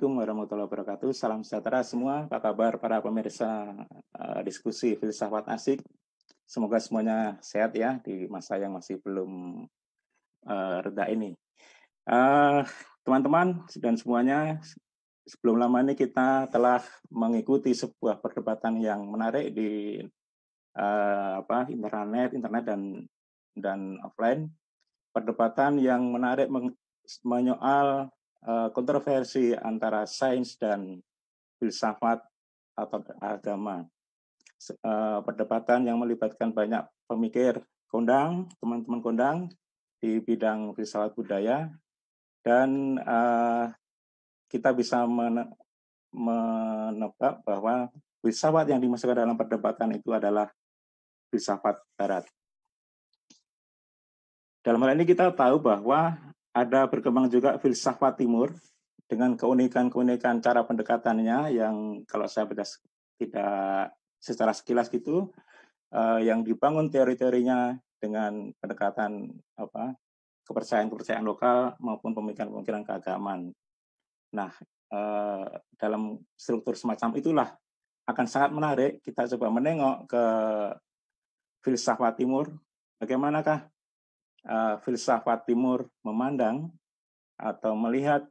Assalamualaikum warahmatullahi wabarakatuh. Salam sejahtera semua. Apa kabar para pemirsa diskusi filsafat asik? Semoga semuanya sehat ya di masa yang masih belum reda ini. Teman-teman dan semuanya, sebelum lama ini kita telah mengikuti sebuah perdebatan yang menarik di internet dan offline. Perdebatan yang menarik menyoal kontroversi antara sains dan filsafat atau agama. Perdebatan yang melibatkan banyak pemikir kondang, teman-teman kondang di bidang filsafat budaya, dan kita bisa menebak bahwa filsafat yang dimasukkan dalam perdebatan itu adalah filsafat barat. Dalam hal ini kita tahu bahwa ada berkembang juga filsafat timur dengan keunikan-keunikan cara pendekatannya yang kalau saya baca tidak secara sekilas gitu, yang dibangun teori-teorinya dengan pendekatan kepercayaan-kepercayaan lokal maupun pemikiran-pemikiran keagamaan. Nah, dalam struktur semacam itulah akan sangat menarik kita coba menengok ke filsafat timur, bagaimanakah filsafat timur memandang atau melihat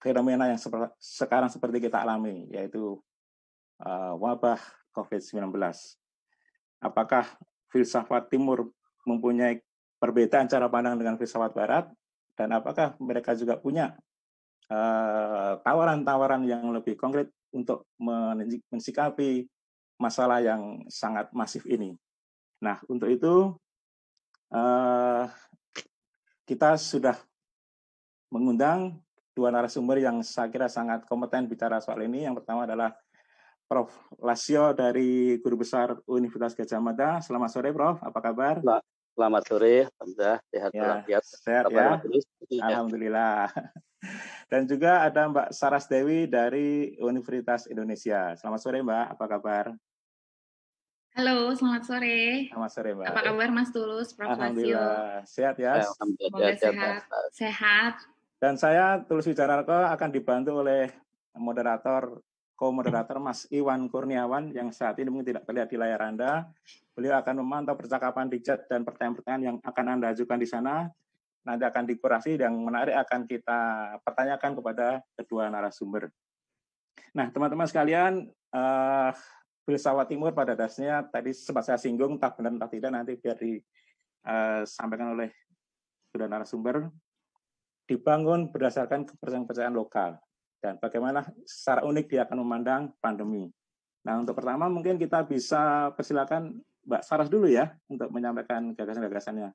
fenomena yang sekarang seperti kita alami, yaitu wabah COVID-19. Apakah filsafat timur mempunyai perbedaan cara pandang dengan filsafat barat, dan apakah mereka juga punya tawaran-tawaran yang lebih konkret untuk mensikapi masalah yang sangat masif ini. Nah, untuk itu kita sudah mengundang dua narasumber yang saya kira sangat kompeten bicara soal ini. Yang pertama adalah Prof. Lasiyo dari Guru Besar Universitas Gadjah Mada. Selamat sore, Prof. Apa kabar? Selamat sore, alhamdulillah sehat walafiat. Sehat ya. Alhamdulillah. Dan juga ada Mbak Saras Dewi dari Universitas Indonesia. Selamat sore, Mbak. Apa kabar? Halo, selamat sore. Selamat sore, Mbak. Apa kabar Mas Tulus, Prof. Alhamdulillah, sehat ya? Alhamdulillah, sehat. Dan saya, Tulus Wijanarko, akan dibantu oleh co-moderator Mas Iwan Kurniawan, yang saat ini mungkin tidak terlihat di layar Anda. Beliau akan memantau percakapan di chat dan pertanyaan-pertanyaan yang akan Anda ajukan di sana. Nanti akan dikurasi, yang menarik akan kita pertanyakan kepada kedua narasumber. Nah, teman-teman sekalian, filsafat timur pada dasarnya tadi sempat saya singgung, entah benar entah tidak, nanti biar disampaikan oleh kedua narasumber, dibangun berdasarkan kepercayaan lokal dan bagaimana secara unik dia akan memandang pandemi. Nah, untuk pertama mungkin kita bisa persilakan Mbak Saras dulu ya untuk menyampaikan gagasan-gagasannya.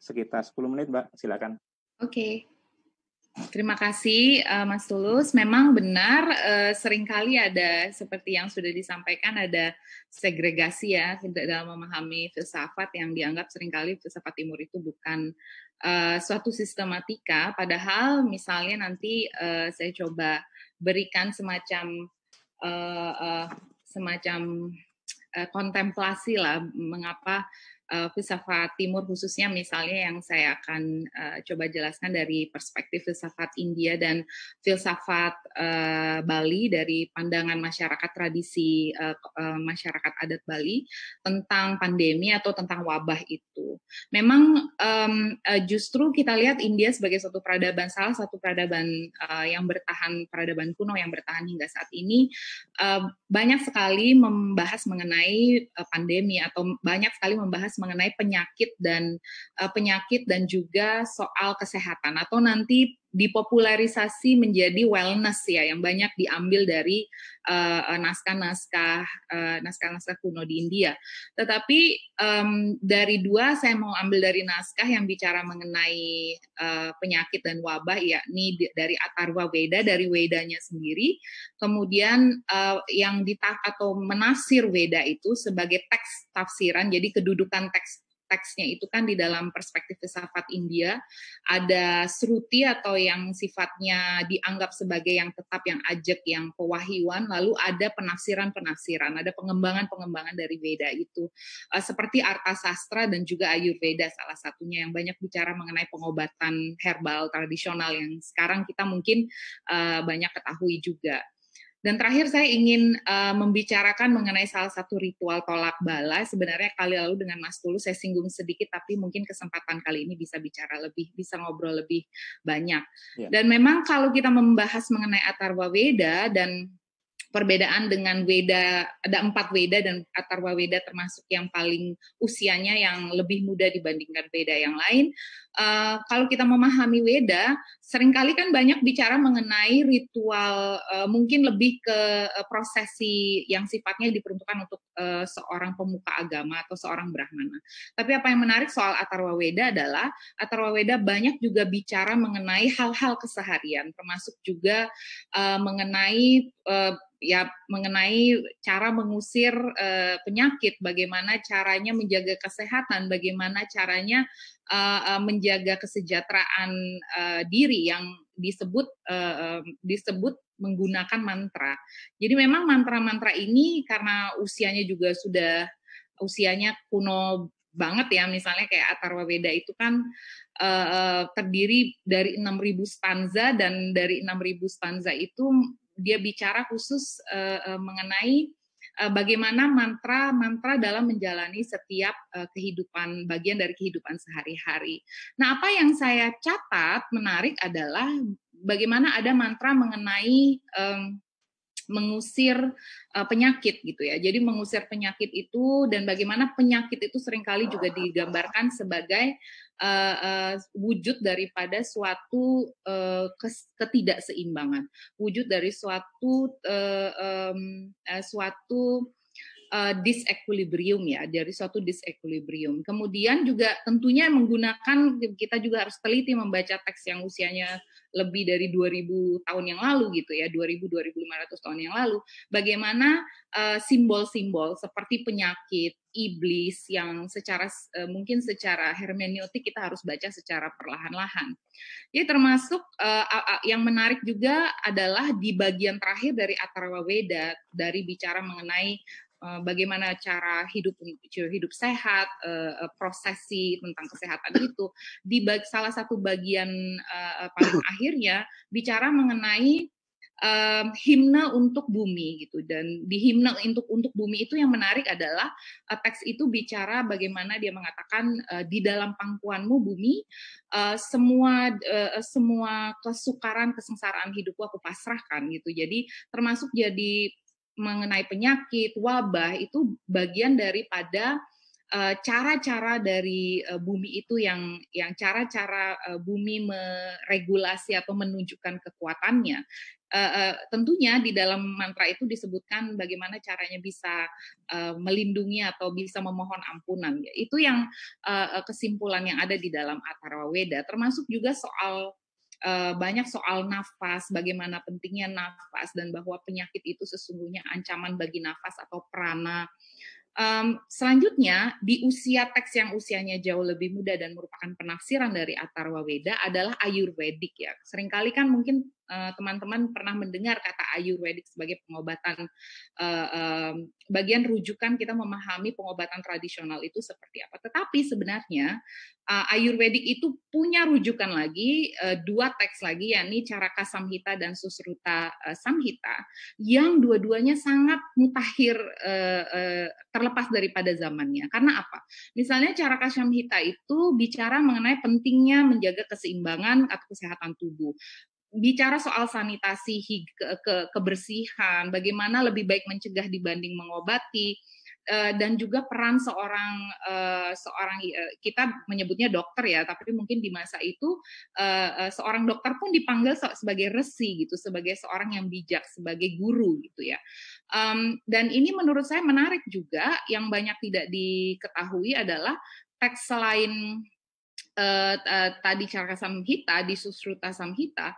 Sekitar 10 menit, Mbak, silakan. Oke. Terima kasih Mas Tulus. Memang benar seringkali ada seperti yang sudah disampaikan, ada segregasi ya dalam memahami filsafat yang dianggap seringkali filsafat timur itu bukan suatu sistematika. Padahal misalnya nanti saya coba berikan semacam kontemplasi lah mengapa filsafat timur khususnya misalnya yang saya akan coba jelaskan dari perspektif filsafat India dan filsafat Bali dari pandangan masyarakat tradisi masyarakat adat Bali tentang pandemi atau tentang wabah itu. Memang justru kita lihat India sebagai suatu peradaban, salah satu peradaban yang bertahan, peradaban kuno yang bertahan hingga saat ini banyak sekali membahas mengenai pandemi atau banyak sekali membahas mengenai penyakit dan juga soal kesehatan atau nanti dipopulerisasi menjadi wellness ya, yang banyak diambil dari naskah-naskah kuno di India. Tetapi dari dua saya mau ambil dari naskah yang bicara mengenai penyakit dan wabah, yakni dari Atharvaveda, dari Wedanya sendiri. Kemudian yang menafsir Weda itu sebagai teks tafsiran, jadi kedudukan teks konteksnya itu kan di dalam perspektif filsafat India ada sruti atau yang sifatnya dianggap sebagai yang tetap, yang ajak, yang pewahyuan, lalu ada penafsiran-penafsiran, ada pengembangan-pengembangan dari Veda itu. Seperti Arta Sastra dan juga Ayurveda salah satunya yang banyak bicara mengenai pengobatan herbal tradisional yang sekarang kita mungkin banyak ketahui juga. Dan terakhir saya ingin membicarakan mengenai salah satu ritual tolak bala. Sebenarnya kali lalu dengan Mas Tulus saya singgung sedikit, tapi mungkin kesempatan kali ini bisa bicara lebih, bisa ngobrol lebih banyak. Ya. Dan memang kalau kita membahas mengenai Atharvaveda dan perbedaan dengan Veda, ada 4 Veda dan Atharvaveda termasuk yang paling usianya yang lebih muda dibandingkan Veda yang lain. Kalau kita memahami Veda, seringkali kan banyak bicara mengenai ritual, mungkin lebih ke prosesi yang sifatnya diperuntukkan untuk seorang pemuka agama atau seorang brahmana. Tapi apa yang menarik soal Atharvaveda adalah Atharvaveda banyak juga bicara mengenai hal-hal keseharian, termasuk juga mengenai mengenai cara mengusir penyakit, bagaimana caranya menjaga kesehatan, bagaimana caranya menjaga kesejahteraan diri yang disebut menggunakan mantra. Jadi memang mantra-mantra ini karena usianya juga sudah usianya kuno banget ya, misalnya kayak Atharvaveda itu kan terdiri dari 6.000 stanza dan dari 6.000 stanza itu dia bicara khusus mengenai bagaimana mantra-mantra dalam menjalani setiap kehidupan, bagian dari kehidupan sehari-hari. Nah, apa yang saya catat menarik adalah bagaimana ada mantra mengenai mengusir penyakit gitu ya. Jadi mengusir penyakit itu dan bagaimana penyakit itu seringkali juga digambarkan sebagai wujud daripada suatu ketidakseimbangan, wujud dari suatu disequilibrium ya, dari suatu disequilibrium. Kemudian juga tentunya menggunakan, kita juga harus teliti membaca teks yang usianya lebih dari 2000 tahun yang lalu gitu ya, 2000-2500 tahun yang lalu, bagaimana simbol-simbol seperti penyakit, iblis yang secara mungkin secara hermeneutik kita harus baca secara perlahan-lahan. Jadi termasuk yang menarik juga adalah di bagian terakhir dari Atharvaveda, dari bicara mengenai bagaimana cara hidup sehat, prosesi tentang kesehatan itu. Di salah satu bagian paling akhirnya bicara mengenai himne untuk bumi gitu, dan di himne untuk bumi itu yang menarik adalah teks itu bicara bagaimana dia mengatakan di dalam pangkuanmu bumi semua kesukaran kesengsaraan hidupku aku pasrahkan gitu. Jadi termasuk jadi mengenai penyakit, wabah itu bagian daripada cara-cara dari bumi itu yang cara-cara bumi meregulasi atau menunjukkan kekuatannya. Tentunya di dalam mantra itu disebutkan bagaimana caranya bisa melindungi atau bisa memohon ampunan. Itu yang kesimpulan yang ada di dalam Atharvaveda, termasuk juga soal banyak soal nafas, bagaimana pentingnya nafas dan bahwa penyakit itu sesungguhnya ancaman bagi nafas atau prana. Selanjutnya di usia teks yang usianya jauh lebih muda dan merupakan penafsiran dari Atharvaveda adalah Ayurvedik ya. Seringkali kan mungkin teman-teman pernah mendengar kata Ayurvedik sebagai pengobatan, bagian rujukan kita memahami pengobatan tradisional itu seperti apa. Tetapi sebenarnya Ayurvedik itu punya rujukan lagi, 2 teks lagi yakni Charaka Samhita dan Susruta Samhita yang dua-duanya sangat mutakhir, terlepas daripada zamannya. Karena apa? Misalnya Charaka Samhita itu bicara mengenai pentingnya menjaga keseimbangan atau kesehatan tubuh. Bicara soal sanitasi, kebersihan, bagaimana lebih baik mencegah dibanding mengobati, dan juga peran seorang kita menyebutnya dokter ya, tapi mungkin di masa itu seorang dokter pun dipanggil sebagai resi gitu, sebagai seorang yang bijak, sebagai guru gitu ya. Dan ini menurut saya menarik juga, yang banyak tidak diketahui adalah teks selain tadi Charaka Samhita, di Susruta Samhita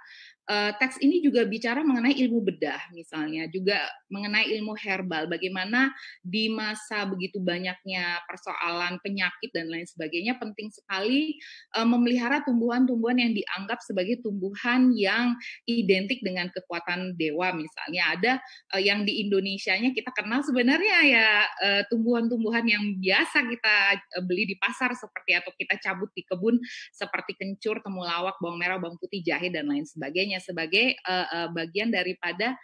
Teks ini juga bicara mengenai ilmu bedah misalnya, juga mengenai ilmu herbal, bagaimana di masa begitu banyaknya persoalan penyakit dan lain sebagainya, penting sekali memelihara tumbuhan-tumbuhan yang dianggap sebagai tumbuhan yang identik dengan kekuatan dewa misalnya. Ada yang di Indonesianya kita kenal sebenarnya ya tumbuhan-tumbuhan yang biasa kita beli di pasar seperti atau kita cabut di kebun seperti kencur, temulawak, bawang merah, bawang putih, jahe, dan lain sebagainya sebagai bagian daripada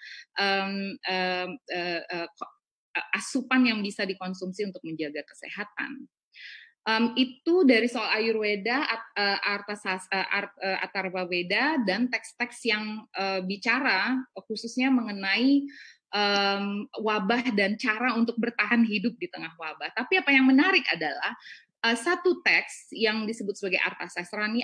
asupan yang bisa dikonsumsi untuk menjaga kesehatan. Itu dari soal Ayurveda, Atharvaveda, dan teks-teks yang bicara khususnya mengenai wabah dan cara untuk bertahan hidup di tengah wabah. Tapi apa yang menarik adalah satu teks yang disebut sebagai Arta Sastra ini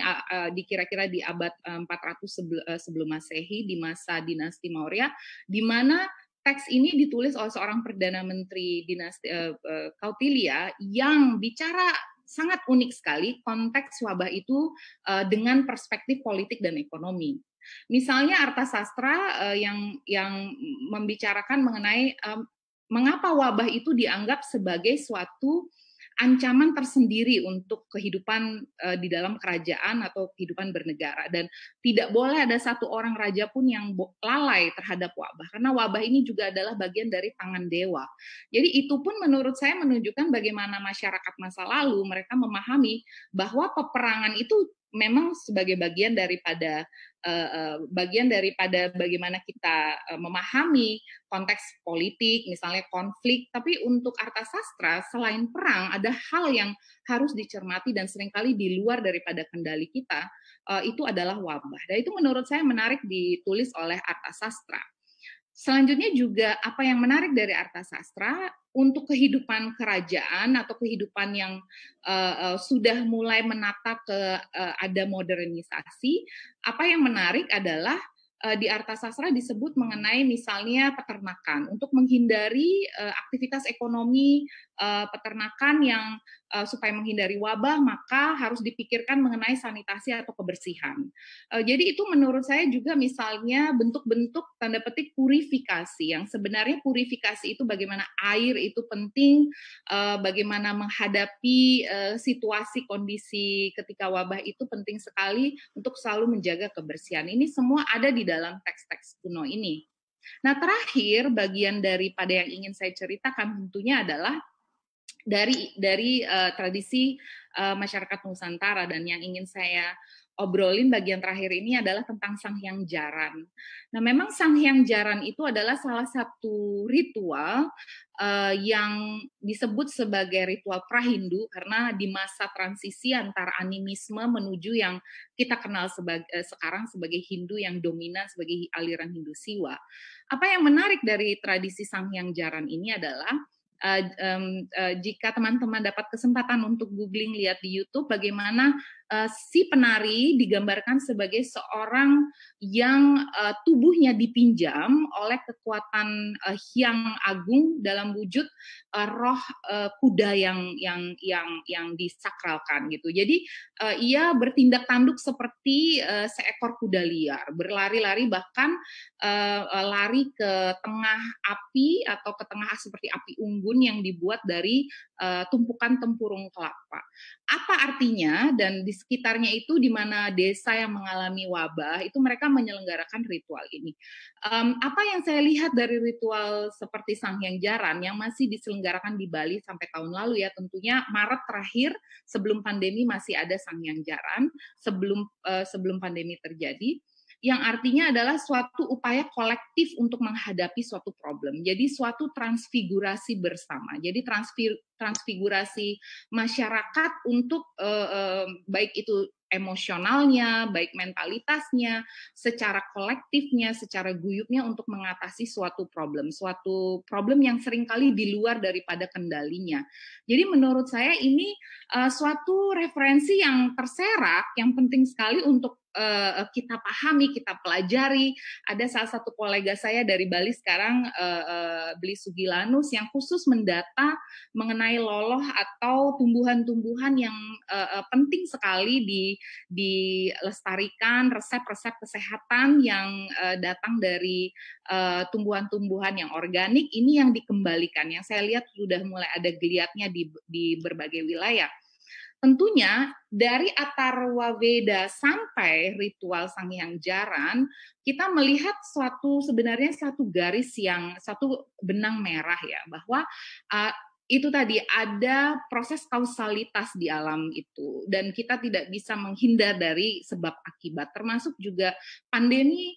dikira-kira di abad 400 sebelum Masehi di masa dinasti Maurya, di mana teks ini ditulis oleh seorang perdana menteri dinasti Kautilia yang bicara sangat unik sekali konteks wabah itu dengan perspektif politik dan ekonomi. Misalnya Arta Sastra yang membicarakan mengenai mengapa wabah itu dianggap sebagai suatu ancaman tersendiri untuk kehidupan di dalam kerajaan atau kehidupan bernegara, dan tidak boleh ada satu orang raja pun yang lalai terhadap wabah, karena wabah ini juga adalah bagian dari tangan dewa. Jadi itu pun menurut saya menunjukkan bagaimana masyarakat masa lalu mereka memahami bahwa peperangan itu memang sebagai bagian daripada bagaimana kita memahami konteks politik, misalnya konflik. Tapi untuk Arta Sastra, selain perang, ada hal yang harus dicermati dan seringkali di luar daripada kendali kita, itu adalah wabah. Dan itu menurut saya menarik ditulis oleh Arta Sastra. Selanjutnya juga apa yang menarik dari Arta Sastra untuk kehidupan kerajaan atau kehidupan yang sudah mulai menata ke ada modernisasi, apa yang menarik adalah di Arta Sastra disebut mengenai misalnya peternakan untuk menghindari aktivitas ekonomi peternakan yang supaya menghindari wabah, maka harus dipikirkan mengenai sanitasi atau kebersihan. Jadi itu menurut saya juga misalnya bentuk-bentuk tanda petik purifikasi, yang sebenarnya purifikasi itu bagaimana air itu penting, bagaimana menghadapi situasi kondisi ketika wabah itu penting sekali untuk selalu menjaga kebersihan. Ini semua ada di dalam teks-teks kuno ini. Nah, terakhir bagian daripada yang ingin saya ceritakan tentunya adalah dari tradisi masyarakat Nusantara, dan yang ingin saya obrolin bagian terakhir ini adalah tentang Sanghyang Jaran. Nah, memang Sanghyang Jaran itu adalah salah satu ritual yang disebut sebagai ritual Prahindu karena di masa transisi antara animisme menuju yang kita kenal sekarang sebagai Hindu yang dominan sebagai aliran Hindu Siwa. Apa yang menarik dari tradisi Sanghyang Jaran ini adalah jika teman-teman dapat kesempatan untuk googling, lihat di YouTube bagaimana si penari digambarkan sebagai seorang yang tubuhnya dipinjam oleh kekuatan Hyang Agung dalam wujud roh kuda yang disakralkan gitu. Jadi ia bertindak tanduk seperti seekor kuda liar, berlari-lari, bahkan lari ke tengah api atau ke tengah seperti api unggun yang dibuat dari tumpukan tempurung kelapa. Apa artinya? Dan di sekitarnya itu di mana desa yang mengalami wabah itu mereka menyelenggarakan ritual ini. Apa yang saya lihat dari ritual seperti Sanghyang Jaran yang masih diselenggarakan di Bali sampai tahun lalu ya, tentunya Maret terakhir sebelum pandemi masih ada Sanghyang Jaran sebelum pandemi terjadi, yang artinya adalah suatu upaya kolektif untuk menghadapi suatu problem. Jadi suatu transfigurasi bersama. Jadi transfigurasi masyarakat untuk baik itu emosionalnya, baik mentalitasnya, secara kolektifnya, secara guyupnya untuk mengatasi suatu problem yang seringkali di luar daripada kendalinya. Jadi menurut saya ini suatu referensi yang terserak, yang penting sekali untuk kita pahami, kita pelajari. Ada salah satu kolega saya dari Bali sekarang, Beli Sugilanus, yang khusus mendata mengenai loloh atau tumbuhan-tumbuhan yang penting sekali dilestarikan, resep-resep kesehatan yang datang dari tumbuhan-tumbuhan yang organik ini yang dikembalikan, yang saya lihat sudah mulai ada geliatnya di berbagai wilayah. Tentunya dari Atharvaveda sampai ritual Sanghyang Jaran, kita melihat sebenarnya satu garis yang satu benang merah ya, bahwa itu tadi ada proses kausalitas di alam itu dan kita tidak bisa menghindar dari sebab akibat, termasuk juga pandemi.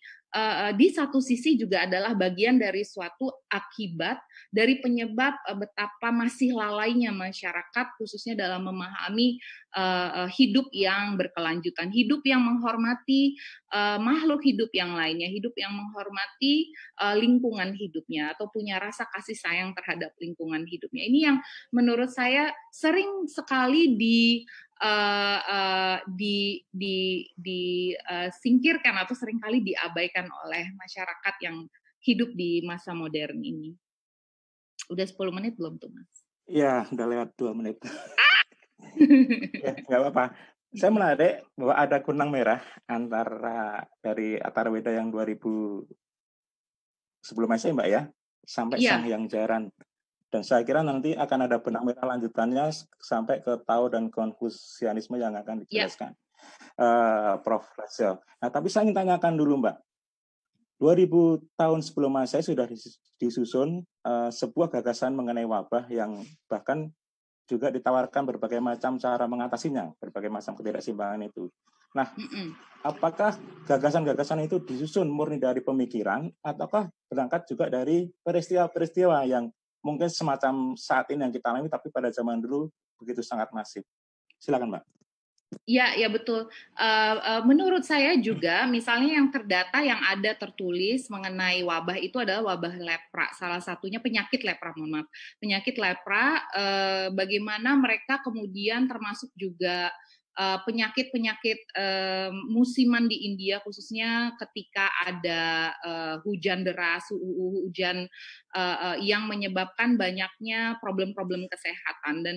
Di satu sisi juga adalah bagian dari suatu akibat dari penyebab betapa masih lalainya masyarakat khususnya dalam memahami hidup yang berkelanjutan, hidup yang menghormati makhluk hidup yang lainnya, hidup yang menghormati lingkungan hidupnya atau punya rasa kasih sayang terhadap lingkungan hidupnya. Ini yang menurut saya sering sekali disingkirkan atau seringkali diabaikan oleh masyarakat yang hidup di masa modern ini. Udah 10 menit belum tuh, Mas? Iya, udah lewat 2 menit. Ya, nggak apa-apa. Saya menarik bahwa ada benang merah antara dari Atharvaveda yang 2000 sebelum Masehi, Mbak ya, sampai ya. Sanghyang Jaran. Dan saya kira nanti akan ada benang merah lanjutannya sampai ke Tao dan Konfusianisme yang akan dijelaskan, yeah. Prof. Lasiyo. Nah, tapi saya ingin tanyakan dulu, Mbak. 2000 tahun sebelum Masehi sudah disusun sebuah gagasan mengenai wabah yang bahkan juga ditawarkan berbagai macam cara mengatasinya, berbagai macam ketidakseimbangan itu. Nah, apakah gagasan-gagasan itu disusun murni dari pemikiran ataukah berangkat juga dari peristiwa-peristiwa yang mungkin semacam saat ini yang kita alami, tapi pada zaman dulu begitu sangat masif. Silakan, Mbak. Ya, ya betul. Menurut saya juga, misalnya yang terdata yang ada tertulis mengenai wabah itu adalah wabah lepra. Salah satunya penyakit lepra, mohon maaf. Penyakit lepra, bagaimana mereka kemudian termasuk juga penyakit-penyakit musiman di India khususnya ketika ada hujan deras, hujan yang menyebabkan banyaknya problem-problem kesehatan. Dan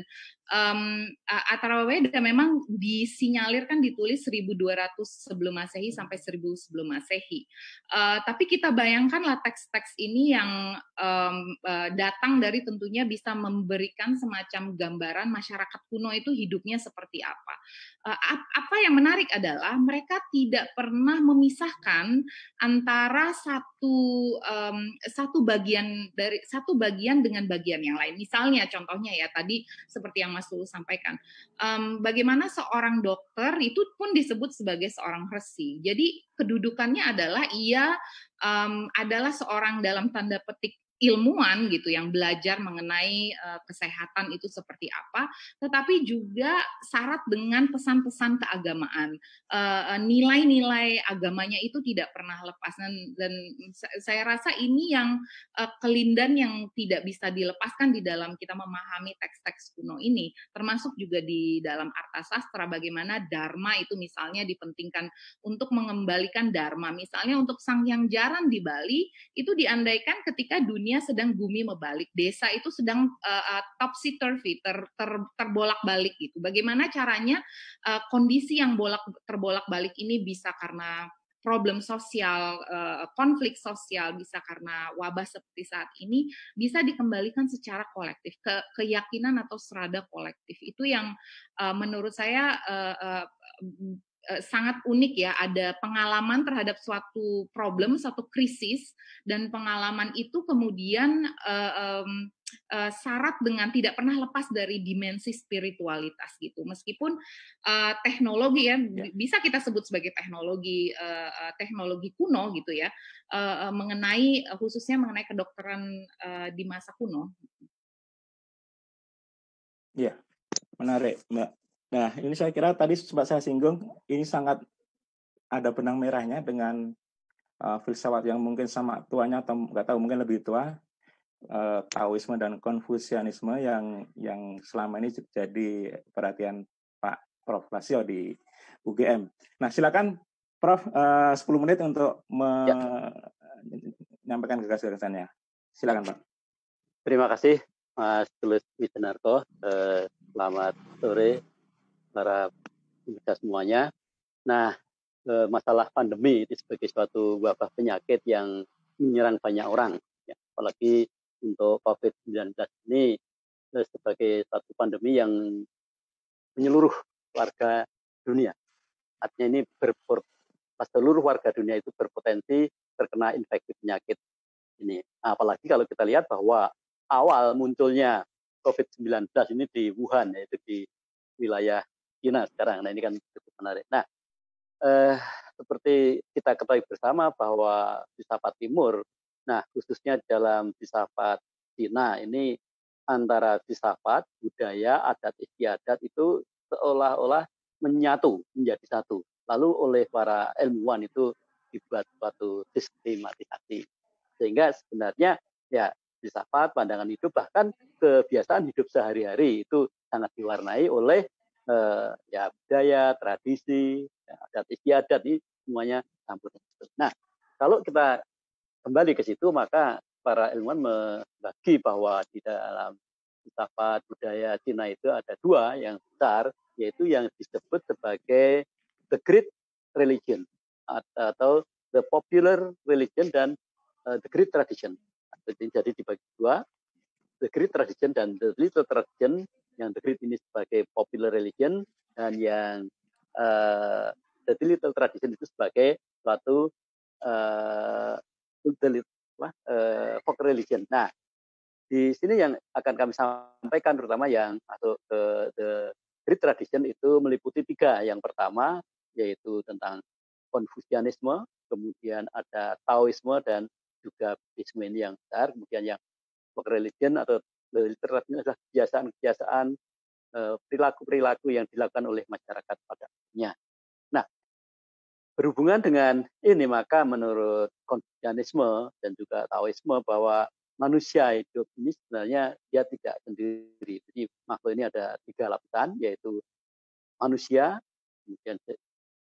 Atharvaveda memang disinyalirkan ditulis 1200 sebelum Masehi sampai 1000 sebelum Masehi. Tapi kita bayangkanlah teks-teks ini yang datang dari tentunya bisa memberikan semacam gambaran masyarakat kuno itu hidupnya seperti apa. Apa yang menarik adalah mereka tidak pernah memisahkan antara satu bagian dengan bagian yang lain. Misalnya contohnya ya tadi seperti yang Mas Tulus sampaikan, bagaimana seorang dokter itu pun disebut sebagai seorang resi. Jadi kedudukannya adalah ia adalah seorang dalam tanda petik ilmuwan gitu yang belajar mengenai kesehatan itu seperti apa, tetapi juga syarat dengan pesan-pesan keagamaan, nilai-nilai agamanya itu tidak pernah lepas dan saya rasa ini yang kelindan yang tidak bisa dilepaskan di dalam kita memahami teks-teks kuno ini, termasuk juga di dalam Arta Sastra bagaimana Dharma itu misalnya dipentingkan untuk mengembalikan Dharma, misalnya untuk Sanghyang Jaran di Bali itu diandaikan ketika dunia sedang bumi membalik, desa itu sedang topsy-turvy, terbolak-balik gitu. Bagaimana caranya kondisi yang terbolak-balik ini bisa karena problem sosial, konflik sosial, bisa karena wabah seperti saat ini, bisa dikembalikan secara kolektif, keyakinan atau serada kolektif. Itu yang menurut saya sangat unik ya, ada pengalaman terhadap suatu problem, suatu krisis, dan pengalaman itu kemudian syarat dengan tidak pernah lepas dari dimensi spiritualitas gitu. Meskipun teknologi ya, bisa kita sebut sebagai teknologi kuno gitu ya, mengenai khususnya mengenai kedokteran di masa kuno. Ya, menarik, Mbak. Nah, ini saya kira tadi sempat saya singgung, ini sangat ada benang merahnya dengan filsafat yang mungkin sama tuanya atau nggak tahu mungkin lebih tua, Taoisme dan Konfusianisme yang selama ini jadi perhatian Pak Prof. Lasiyo di UGM. Nah, silakan Prof, 10 menit untuk menyampaikan gagasan-gagasannya. Silakan, Pak. Terima kasih, Mas Tulus Wijanarko. Selamat sore para pemirsa semuanya. Nah, masalah pandemi itu sebagai suatu wabah penyakit yang menyerang banyak orang. Apalagi untuk COVID-19 ini sebagai satu pandemi yang menyeluruh warga dunia. Artinya ini seluruh warga dunia itu berpotensi terkena infeksi penyakit ini. Apalagi kalau kita lihat bahwa awal munculnya COVID-19 ini di Wuhan, yaitu di wilayah China sekarang. Nah, ini kan cukup menarik. Nah, seperti kita ketahui bersama bahwa filsafat Timur, nah khususnya dalam filsafat Cina ini, antara filsafat, budaya, adat istiadat itu seolah-olah menyatu menjadi satu. Lalu oleh para ilmuwan itu dibuat suatu sistematisasi. Sehingga sebenarnya ya filsafat, pandangan hidup, bahkan kebiasaan hidup sehari-hari itu sangat diwarnai oleh ya budaya, tradisi, ya, adat istiadat ini semuanya campur. Nah, kalau kita kembali ke situ, maka para ilmuwan membagi bahwa di dalam filsafat budaya Cina itu ada dua yang besar, yaitu yang disebut sebagai the Great Religion atau the Popular Religion dan the Great Tradition. Jadi dibagi dua, the Great Tradition dan the Little Tradition. Yang the Great ini sebagai Popular Religion dan yang the Little Tradition itu sebagai suatu folk religion. Nah, di sini yang akan kami sampaikan terutama yang atau the Great Tradition itu meliputi tiga. Yang pertama yaitu tentang Confucianisme, kemudian ada Taoisme dan juga Buddhisme yang besar. Kemudian yang folk religion atau the Little Tradition adalah kebiasaan-kebiasaan, perilaku-perilaku yang dilakukan oleh masyarakat padanya. Nah, berhubungan dengan ini, maka menurut Konfusianisme dan juga Taoisme bahwa manusia hidup ini sebenarnya dia tidak sendiri. Jadi makhluk ini ada tiga lapisan, yaitu manusia, kemudian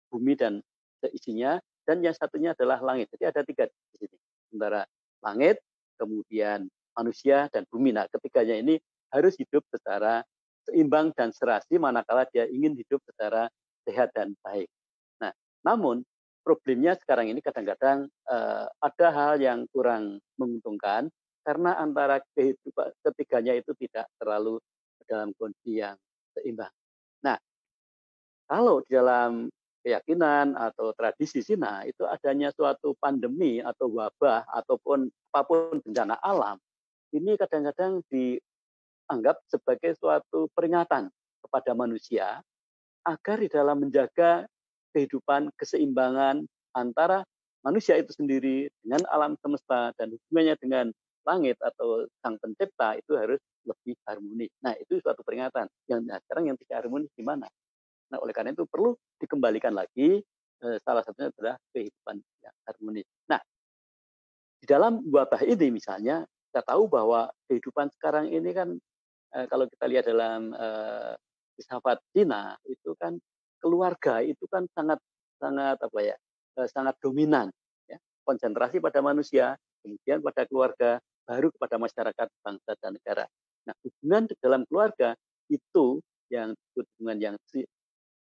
bumi dan seisinya, dan yang satunya adalah langit. Jadi ada tiga di sini, antara langit, kemudian manusia, dan bumi. Nah, ketiganya ini harus hidup secara seimbang dan serasi, manakala dia ingin hidup secara sehat dan baik. Namun problemnya sekarang ini kadang-kadang ada hal yang kurang menguntungkan karena antara kehidupan ketiganya itu tidak terlalu dalam kondisi yang seimbang. Nah, kalau di dalam keyakinan atau tradisi Cina itu adanya suatu pandemi atau wabah ataupun apapun bencana alam, ini kadang-kadang dianggap sebagai suatu peringatan kepada manusia agar di dalam menjaga kehidupan, keseimbangan antara manusia itu sendiri dengan alam semesta dan hubungannya dengan langit atau sang pencipta itu harus lebih harmonis. Nah, itu suatu peringatan. Nah, sekarang yang tidak harmonis gimana? Nah, oleh karena itu perlu dikembalikan lagi, salah satunya adalah kehidupan yang harmonis. Nah, di dalam wabah ini misalnya, kita tahu bahwa kehidupan sekarang ini kan, kalau kita lihat dalam filsafat Cina, itu kan keluarga itu kan sangat apa ya, sangat dominan ya, konsentrasi pada manusia, kemudian pada keluarga, baru kepada masyarakat, bangsa dan negara. Nah, hubungan dalam keluarga itu yang hubungan yang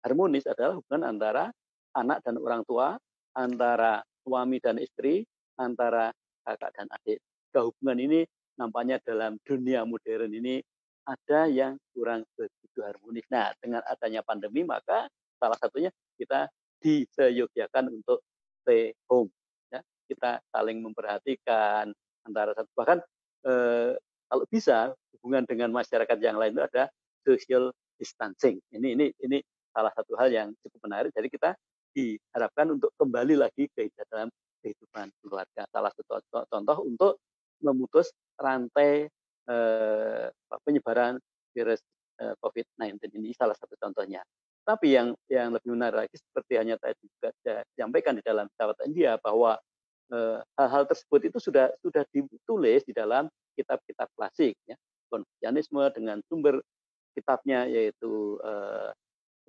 harmonis adalah hubungan antara anak dan orang tua, antara suami dan istri, antara kakak dan adik. Hubungan ini nampaknya dalam dunia modern ini ada yang kurang begitu harmonis. Nah, dengan adanya pandemi maka salah satunya kita diseyogiakan untuk stay home. Ya, kita saling memperhatikan antara satu. Bahkan kalau bisa hubungan dengan masyarakat yang lain itu ada social distancing. Ini salah satu hal yang cukup menarik. Jadi kita diharapkan untuk kembali lagi ke dalam kehidupan keluarga. Salah satu contoh untuk memutus rantai penyebaran virus COVID-19 ini salah satu contohnya. Tapi yang lebih menarik lagi seperti hanya tadi juga saya sampaikan di dalam filsafat India bahwa hal-hal tersebut itu sudah ditulis di dalam kitab-kitab klasik ya. Konfusianisme dengan sumber kitabnya yaitu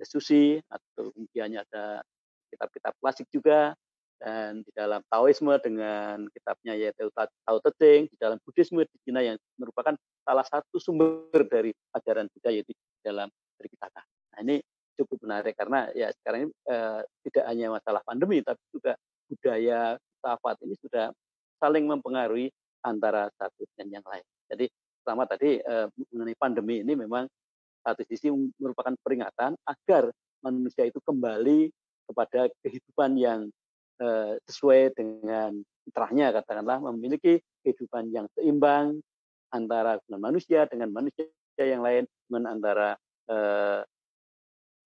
Susi atau kemudian ada kitab-kitab klasik juga, dan di dalam Taoisme dengan kitabnya yaitu Tao Te Ching, di dalam Buddhisme di Cina yang merupakan salah satu sumber dari ajaran Buddha yaitu di dalam Tripitaka. Nah, ini cukup menarik karena ya sekarang ini tidak hanya masalah pandemi, tapi juga budaya filsafat ini sudah saling mempengaruhi antara satu dengan yang lain. Jadi pertama tadi mengenai pandemi ini memang satu sisi merupakan peringatan agar manusia itu kembali kepada kehidupan yang sesuai dengan fitrahnya, katakanlah memiliki kehidupan yang seimbang antara manusia dengan manusia yang lain, antara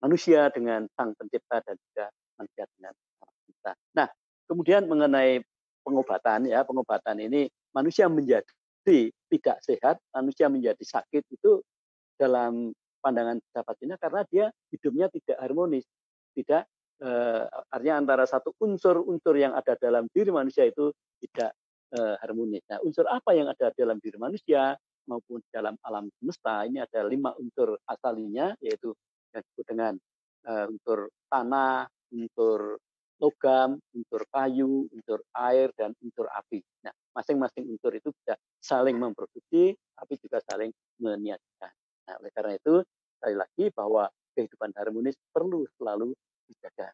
manusia dengan sang pencipta dan juga manusia dengan sang pencipta. Nah, kemudian mengenai pengobatan, ya pengobatan ini manusia menjadi tidak sehat, manusia menjadi sakit itu dalam pandangan filsafat Cina karena dia hidupnya tidak harmonis, tidak artinya antara satu unsur-unsur yang ada dalam diri manusia itu tidak harmonis. Nah, unsur apa yang ada dalam diri manusia maupun dalam alam semesta ini ada 5 unsur asalinya, yaitu yang disebut dengan unsur tanah, unsur logam, unsur kayu, unsur air, dan unsur api. Nah, masing-masing unsur itu bisa saling memproduksi, tapi juga saling meniadakan. Nah, oleh karena itu sekali lagi bahwa kehidupan harmonis perlu selalu dijaga.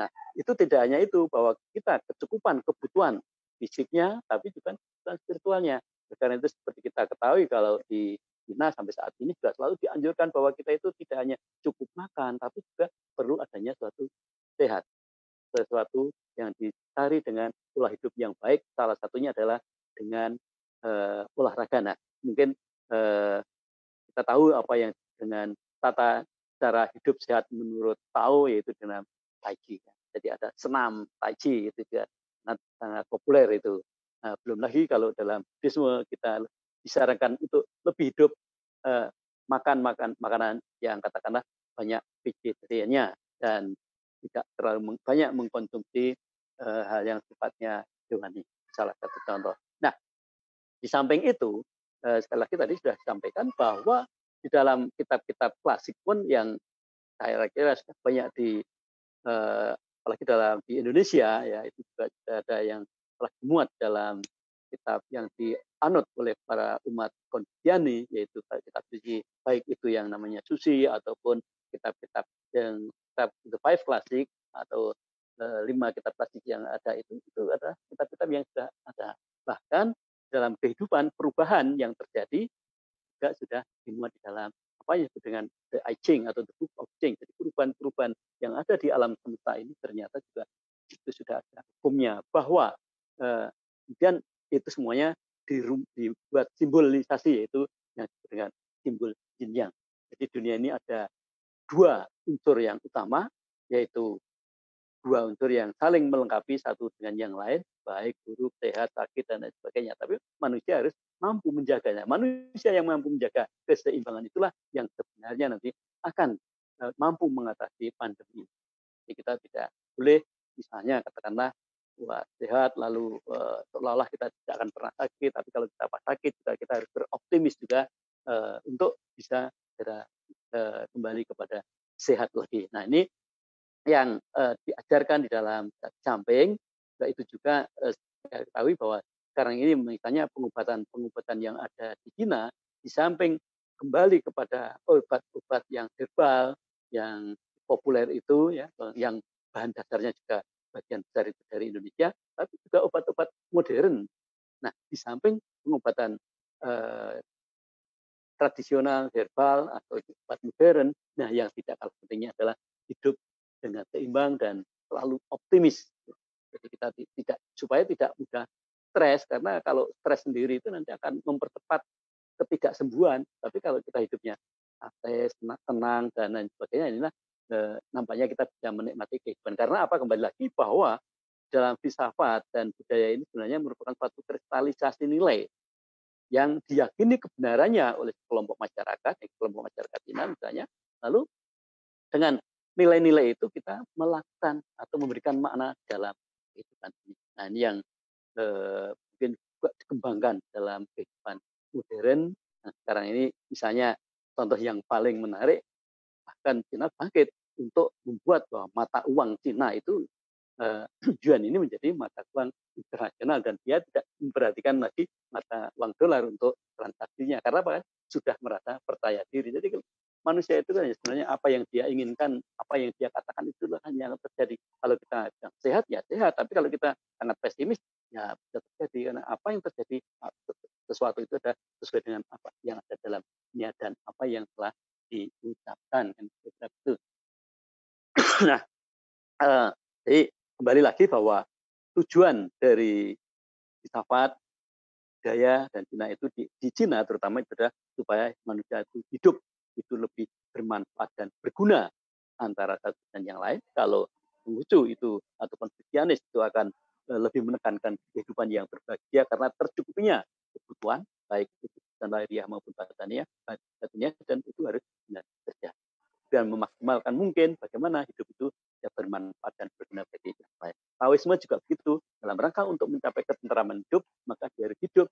Nah, itu tidak hanya itu, bahwa kita kecukupan kebutuhan fisiknya, tapi juga kebutuhan spiritualnya. Karena itu seperti kita ketahui kalau di China sampai saat ini juga selalu dianjurkan bahwa kita itu tidak hanya cukup makan, tapi juga perlu adanya suatu sehat. Sesuatu yang dicari dengan pola hidup yang baik, salah satunya adalah dengan olahraga. Nah, mungkin kita tahu apa yang dengan tata cara hidup sehat menurut Tao, yaitu dengan Tai Chi. Jadi ada senam Tai Chi, itu juga sangat populer itu. Nah, belum lagi kalau dalam Buddhisme kita disarankan untuk lebih hidup makan makanan yang katakanlah banyak vegetariannya dan tidak terlalu banyak mengkonsumsi hal yang sifatnya hewani. Salah satu contoh. Nah, di samping itu sekali lagi tadi sudah disampaikan bahwa di dalam kitab-kitab klasik pun yang saya kira sudah banyak apalagi dalam di Indonesia ya, itu juga ada yang telah dimuat dalam kitab yang dianut oleh para umat Konfusiani, yaitu kitab suci, baik itu yang namanya suci ataupun kitab-kitab yang kitab The Five Classic atau 5 kitab klasik yang ada itu adalah kitab-kitab yang sudah ada. Bahkan dalam kehidupan perubahan yang terjadi juga sudah dimuat di dalam apa yang disebut dengan The I Ching atau The Book of Ching. Jadi perubahan-perubahan yang ada di alam semesta ini ternyata juga itu sudah ada hukumnya, bahwa kemudian itu semuanya dibuat simbolisasi, yaitu yang disebut dengan simbol Yin Yang. Jadi dunia ini ada 2 unsur yang utama, yaitu 2 unsur yang saling melengkapi satu dengan yang lain, baik buruk, sehat, sakit, dan lain sebagainya. Tapi manusia harus mampu menjaganya. Manusia yang mampu menjaga keseimbangan itulah yang sebenarnya nanti akan mampu mengatasi pandemi. Jadi kita tidak boleh misalnya katakanlah buat sehat lalu seolah-olah kita tidak akan pernah sakit, tapi kalau kita pas sakit juga kita harus beroptimis juga untuk bisa kembali kepada sehat lagi. Nah, ini yang diajarkan di dalam samping itu juga kita ketahui bahwa sekarang ini misalnya pengobatan yang ada di China, di samping kembali kepada obat-obat yang herbal yang populer itu ya, yang bahan dasarnya juga bagian besar itu dari Indonesia, tapi juga obat-obat modern. Nah, di samping pengobatan tradisional, herbal, atau obat modern, nah yang tidak kalah pentingnya adalah hidup dengan seimbang dan selalu optimis. Jadi kita tidak, supaya tidak mudah stres, karena kalau stres sendiri itu nanti akan mempercepat ketidaksembuhan, tapi kalau kita hidupnya ateis, tenang, dan lain sebagainya, inilah nampaknya kita bisa menikmati kehidupan. Karena apa? Kembali lagi bahwa dalam filsafat dan budaya ini sebenarnya merupakan suatu kristalisasi nilai yang diyakini kebenarannya oleh kelompok masyarakat Cina misalnya. Lalu dengan nilai-nilai itu kita melakukan atau memberikan makna dalam kehidupan ini. Nah, ini yang mungkin juga dikembangkan dalam kehidupan modern. Nah, sekarang ini misalnya contoh yang paling menarik, bahkan Cina bangkit untuk membuat bahwa mata uang Cina itu yuan ini menjadi mata uang internasional dan dia tidak memperhatikan lagi mata uang dolar untuk transaksinya karena apa? Sudah merasa percaya diri. Jadi manusia itu kan sebenarnya apa yang dia inginkan, apa yang dia katakan itulah hanya terjadi. Kalau kita sehat ya sehat, tapi kalau kita sangat pesimis ya bisa terjadi karena apa yang terjadi sesuatu itu ada sesuai dengan apa yang ada dalamnya dan apa yang telah diucapkan. Nah, jadi kembali lagi bahwa tujuan dari filsafat budaya dan Cina itu di Cina terutama itu adalah supaya manusia itu hidup itu lebih bermanfaat dan berguna antara satu dan yang lain. Kalau Konghucu itu atau Konfusianis itu akan lebih menekankan kehidupan yang berbahagia karena tercukupinya kebutuhan baik itu dan lahiriah maupun batinnya dan itu harus benar terjadi dan memaksimalkan mungkin bagaimana hidup itu ya bermanfaat dan berguna bagi yang lain. Taoisme juga begitu, dalam rangka untuk mencapai ketenteraman hidup maka dia harus hidup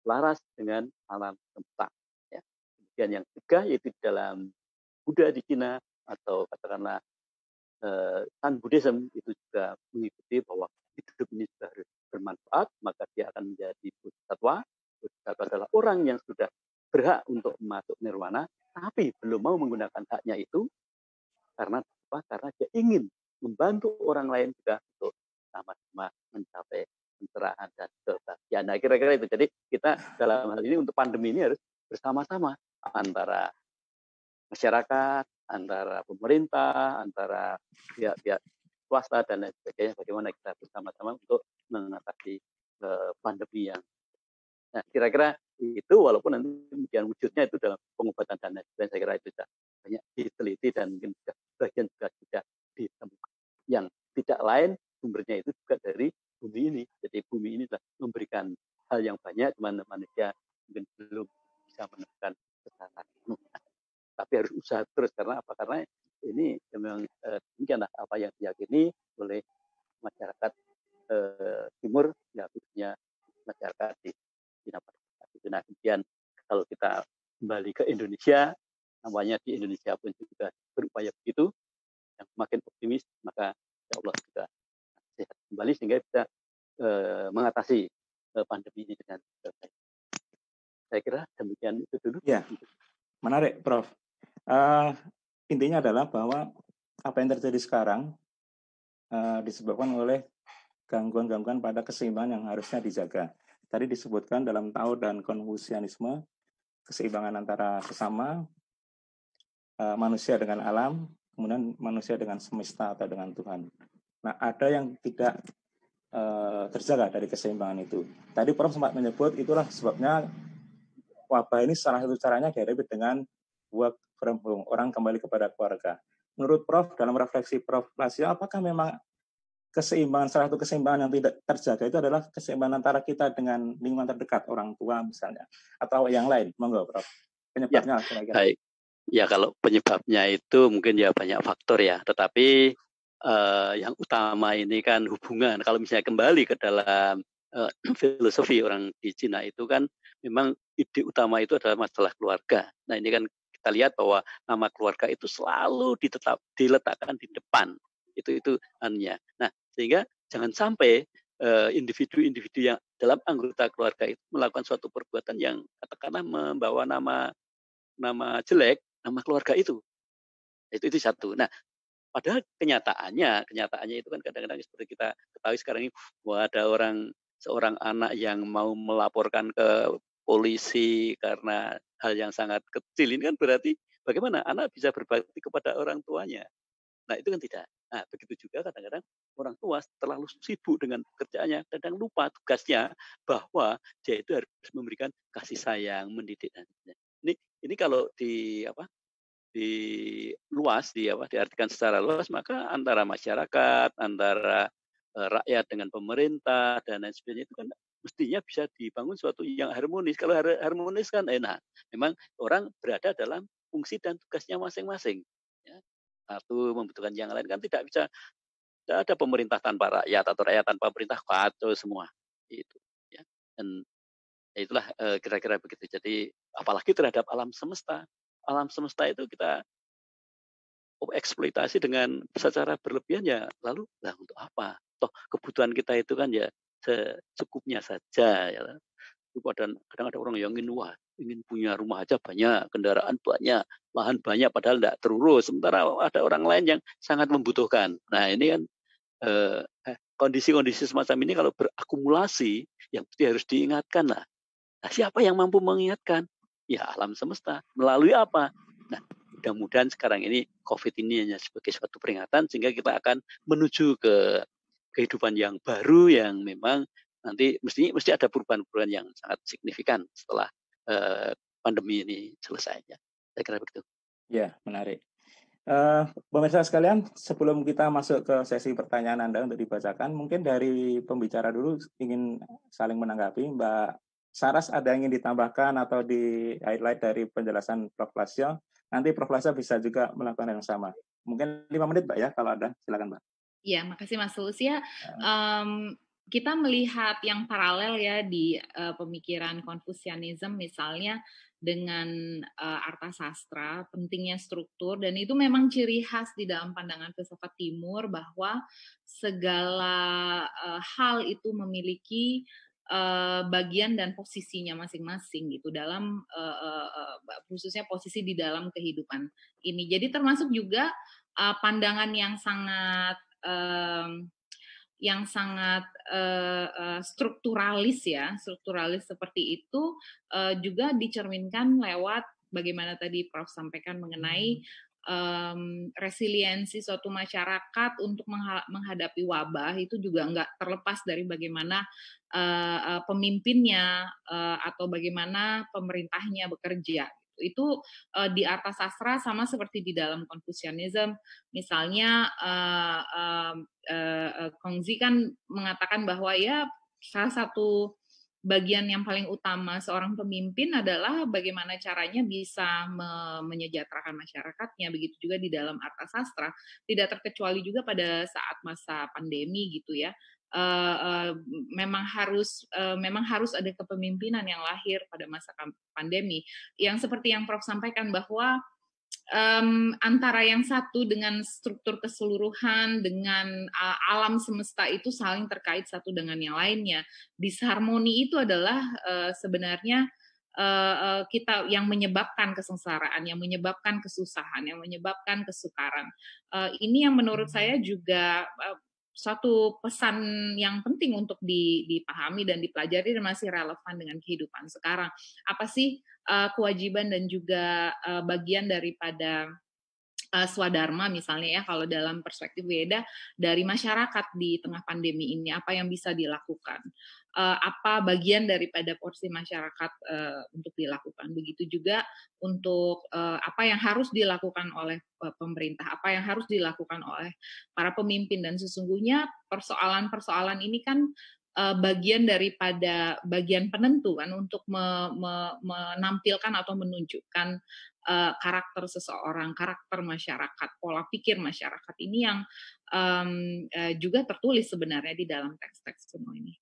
selaras dengan alam semesta. Ya. Kemudian yang ketiga yaitu dalam Buddha di Cina atau katakanlah Buddhism itu juga mengikuti bahwa hidup ini sudah harus bermanfaat maka dia akan menjadi bodhisatwa. Bodhisatwa adalah orang yang sudah berhak untuk masuk nirwana tapi belum mau menggunakan haknya itu karena apa? Karena dia ingin membantu orang lain juga untuk sama-sama mencapai pencerahan dan kebahagiaan. Nah, kira-kira itu. Jadi kita dalam hal ini untuk pandemi ini harus bersama-sama antara masyarakat, antara pemerintah, antara pihak-pihak swasta dan lain sebagainya. Bagaimana kita bersama-sama untuk mengatasi pandemi yang nah, kira-kira itu walaupun nanti kemudian wujudnya itu dalam pengobatan dan lain-lain, saya kira itu sudah banyak diteliti dan mungkin sudah bagian juga sudah ditemukan. Yang tidak lain sumbernya itu juga dari bumi ini. Jadi bumi ini telah memberikan hal yang banyak, cuman manusia mungkin belum bisa menemukan kesalahan. Tapi harus usaha terus karena apa? Karena ini memang demikianlah apa yang diyakini oleh masyarakat Timur, ya khususnya masyarakat di Cina. Nah, kemudian kalau kita kembali ke Indonesia, namanya di Indonesia pun juga berupaya begitu, yang makin optimis, maka insya Allah kita sehat kembali sehingga kita mengatasi pandemi ini dengan baik. Saya kira demikian itu dulu. Ya, menarik, Prof. Intinya adalah bahwa apa yang terjadi sekarang disebabkan oleh gangguan-gangguan pada keseimbangan yang harusnya dijaga. Tadi disebutkan dalam Tao dan Konfusianisme, keseimbangan antara sesama, manusia dengan alam, kemudian manusia dengan semesta atau dengan Tuhan. Nah, ada yang tidak terjaga dari keseimbangan itu. Tadi Prof sempat menyebut, itulah sebabnya wabah ini salah satu caranya dihadapi dengan work from home, orang kembali kepada keluarga. Menurut Prof, dalam refleksi Prof Lasiyo, apakah memang keseimbangan, salah satu keseimbangan yang tidak terjaga itu adalah keseimbangan antara kita dengan lingkungan terdekat, orang tua misalnya, atau yang lain. Monggo, Prof. Penyebabnya kira-kira. Baik. Ya, kalau penyebabnya itu mungkin ya banyak faktor ya, tetapi yang utama ini kan hubungan. Kalau misalnya kembali ke dalam filosofi orang di Cina itu kan memang ide utama itu adalah masalah keluarga. Nah, ini kan kita lihat bahwa nama keluarga itu selalu diletakkan di depan. Itu anunya. Nah, sehingga jangan sampai individu-individu yang dalam anggota keluarga itu melakukan suatu perbuatan yang katakanlah membawa nama jelek, nama keluarga itu. Itu satu. Nah, padahal kenyataannya itu kan kadang-kadang seperti kita ketahui sekarang ini bahwa ada seorang anak yang mau melaporkan ke polisi karena hal yang sangat kecil ini kan berarti bagaimana anak bisa berbakti kepada orang tuanya. Nah, itu kan tidak. Nah, begitu juga kadang-kadang orang tua terlalu sibuk dengan pekerjaannya, kadang lupa tugasnya bahwa dia itu harus memberikan kasih sayang, mendidik. Ini kalau diartikan secara luas, maka antara masyarakat, antara rakyat dengan pemerintah dan lain sebagainya itu kan mestinya bisa dibangun suatu yang harmonis. Kalau harmonis kan enak. Memang orang berada dalam fungsi dan tugasnya masing-masing. Ya. Satu membutuhkan yang lain kan tidak ada pemerintah tanpa rakyat atau rakyat tanpa pemerintah, kacau semua itu ya. Dan itulah kira-kira begitu. Jadi apalagi terhadap alam semesta itu kita eksploitasi dengan secara berlebihan, ya lalu lah untuk apa? Toh kebutuhan kita itu kan ya secukupnya saja. Ya. Kadang ada orang yang ingin, wah, ingin punya rumah aja banyak, kendaraan banyak, lahan banyak, padahal tidak terurus. Sementara ada orang lain yang sangat membutuhkan. Nah ini kan kondisi-kondisi semacam ini kalau berakumulasi, yang mesti harus diingatkan lah. Nah, siapa yang mampu mengingatkan? Ya alam semesta. Melalui apa? Nah, mudah-mudahan sekarang ini COVID ini hanya sebagai suatu peringatan sehingga kita akan menuju ke kehidupan yang baru yang memang nanti mesti ada perubahan-perubahan yang sangat signifikan setelah pandemi ini selesainya. Saya kira begitu. Ya, menarik. Pemirsa sekalian, sebelum kita masuk ke sesi pertanyaan Anda untuk dibacakan, mungkin dari pembicara dulu ingin saling menanggapi. Mbak Saras, ada yang ingin ditambahkan atau di-highlight dari penjelasan Prof. Lasiyo? Nanti Prof. Lasiyo bisa juga melakukan yang sama. Mungkin 5 menit, Mbak, ya, kalau ada. Silakan, Mbak. Iya, makasih Mas Tulus. Ya, kita melihat yang paralel ya di pemikiran Confucianism misalnya dengan Arta Sastra, pentingnya struktur, dan itu memang ciri khas di dalam pandangan filsafat Timur bahwa segala hal itu memiliki bagian dan posisinya masing-masing gitu dalam khususnya posisi di dalam kehidupan ini. Jadi termasuk juga pandangan yang sangat strukturalis ya, strukturalis seperti itu juga dicerminkan lewat bagaimana tadi Prof sampaikan mengenai resiliensi suatu masyarakat untuk menghadapi wabah itu juga nggak terlepas dari bagaimana pemimpinnya atau bagaimana pemerintahnya bekerja. Itu di Arta Sastra sama seperti di dalam Confucianism. Misalnya Kongzi kan mengatakan bahwa ya salah satu bagian yang paling utama seorang pemimpin adalah bagaimana caranya bisa menyejahterakan masyarakatnya, begitu juga di dalam Arta Sastra, tidak terkecuali juga pada saat masa pandemi gitu ya. Memang harus ada kepemimpinan yang lahir pada masa pandemi, yang seperti yang Prof sampaikan bahwa antara yang satu dengan struktur keseluruhan, dengan alam semesta itu saling terkait satu dengan yang lainnya. Disharmoni itu adalah sebenarnya kita yang menyebabkan kesengsaraan, yang menyebabkan kesusahan, yang menyebabkan kesukaran. Ini yang menurut saya juga suatu pesan yang penting untuk dipahami dan dipelajari dan masih relevan dengan kehidupan sekarang. Apa sih kewajiban dan juga bagian daripada swadharma misalnya ya, kalau dalam perspektif Weda dari masyarakat di tengah pandemi ini, apa yang bisa dilakukan? Apa bagian daripada porsi masyarakat untuk dilakukan? Begitu juga untuk apa yang harus dilakukan oleh pemerintah, apa yang harus dilakukan oleh para pemimpin, dan sesungguhnya persoalan-persoalan ini kan bagian daripada bagian penentu kan untuk menampilkan atau menunjukkan karakter seseorang, karakter masyarakat, pola pikir masyarakat ini yang juga tertulis sebenarnya di dalam teks-teks semua ini.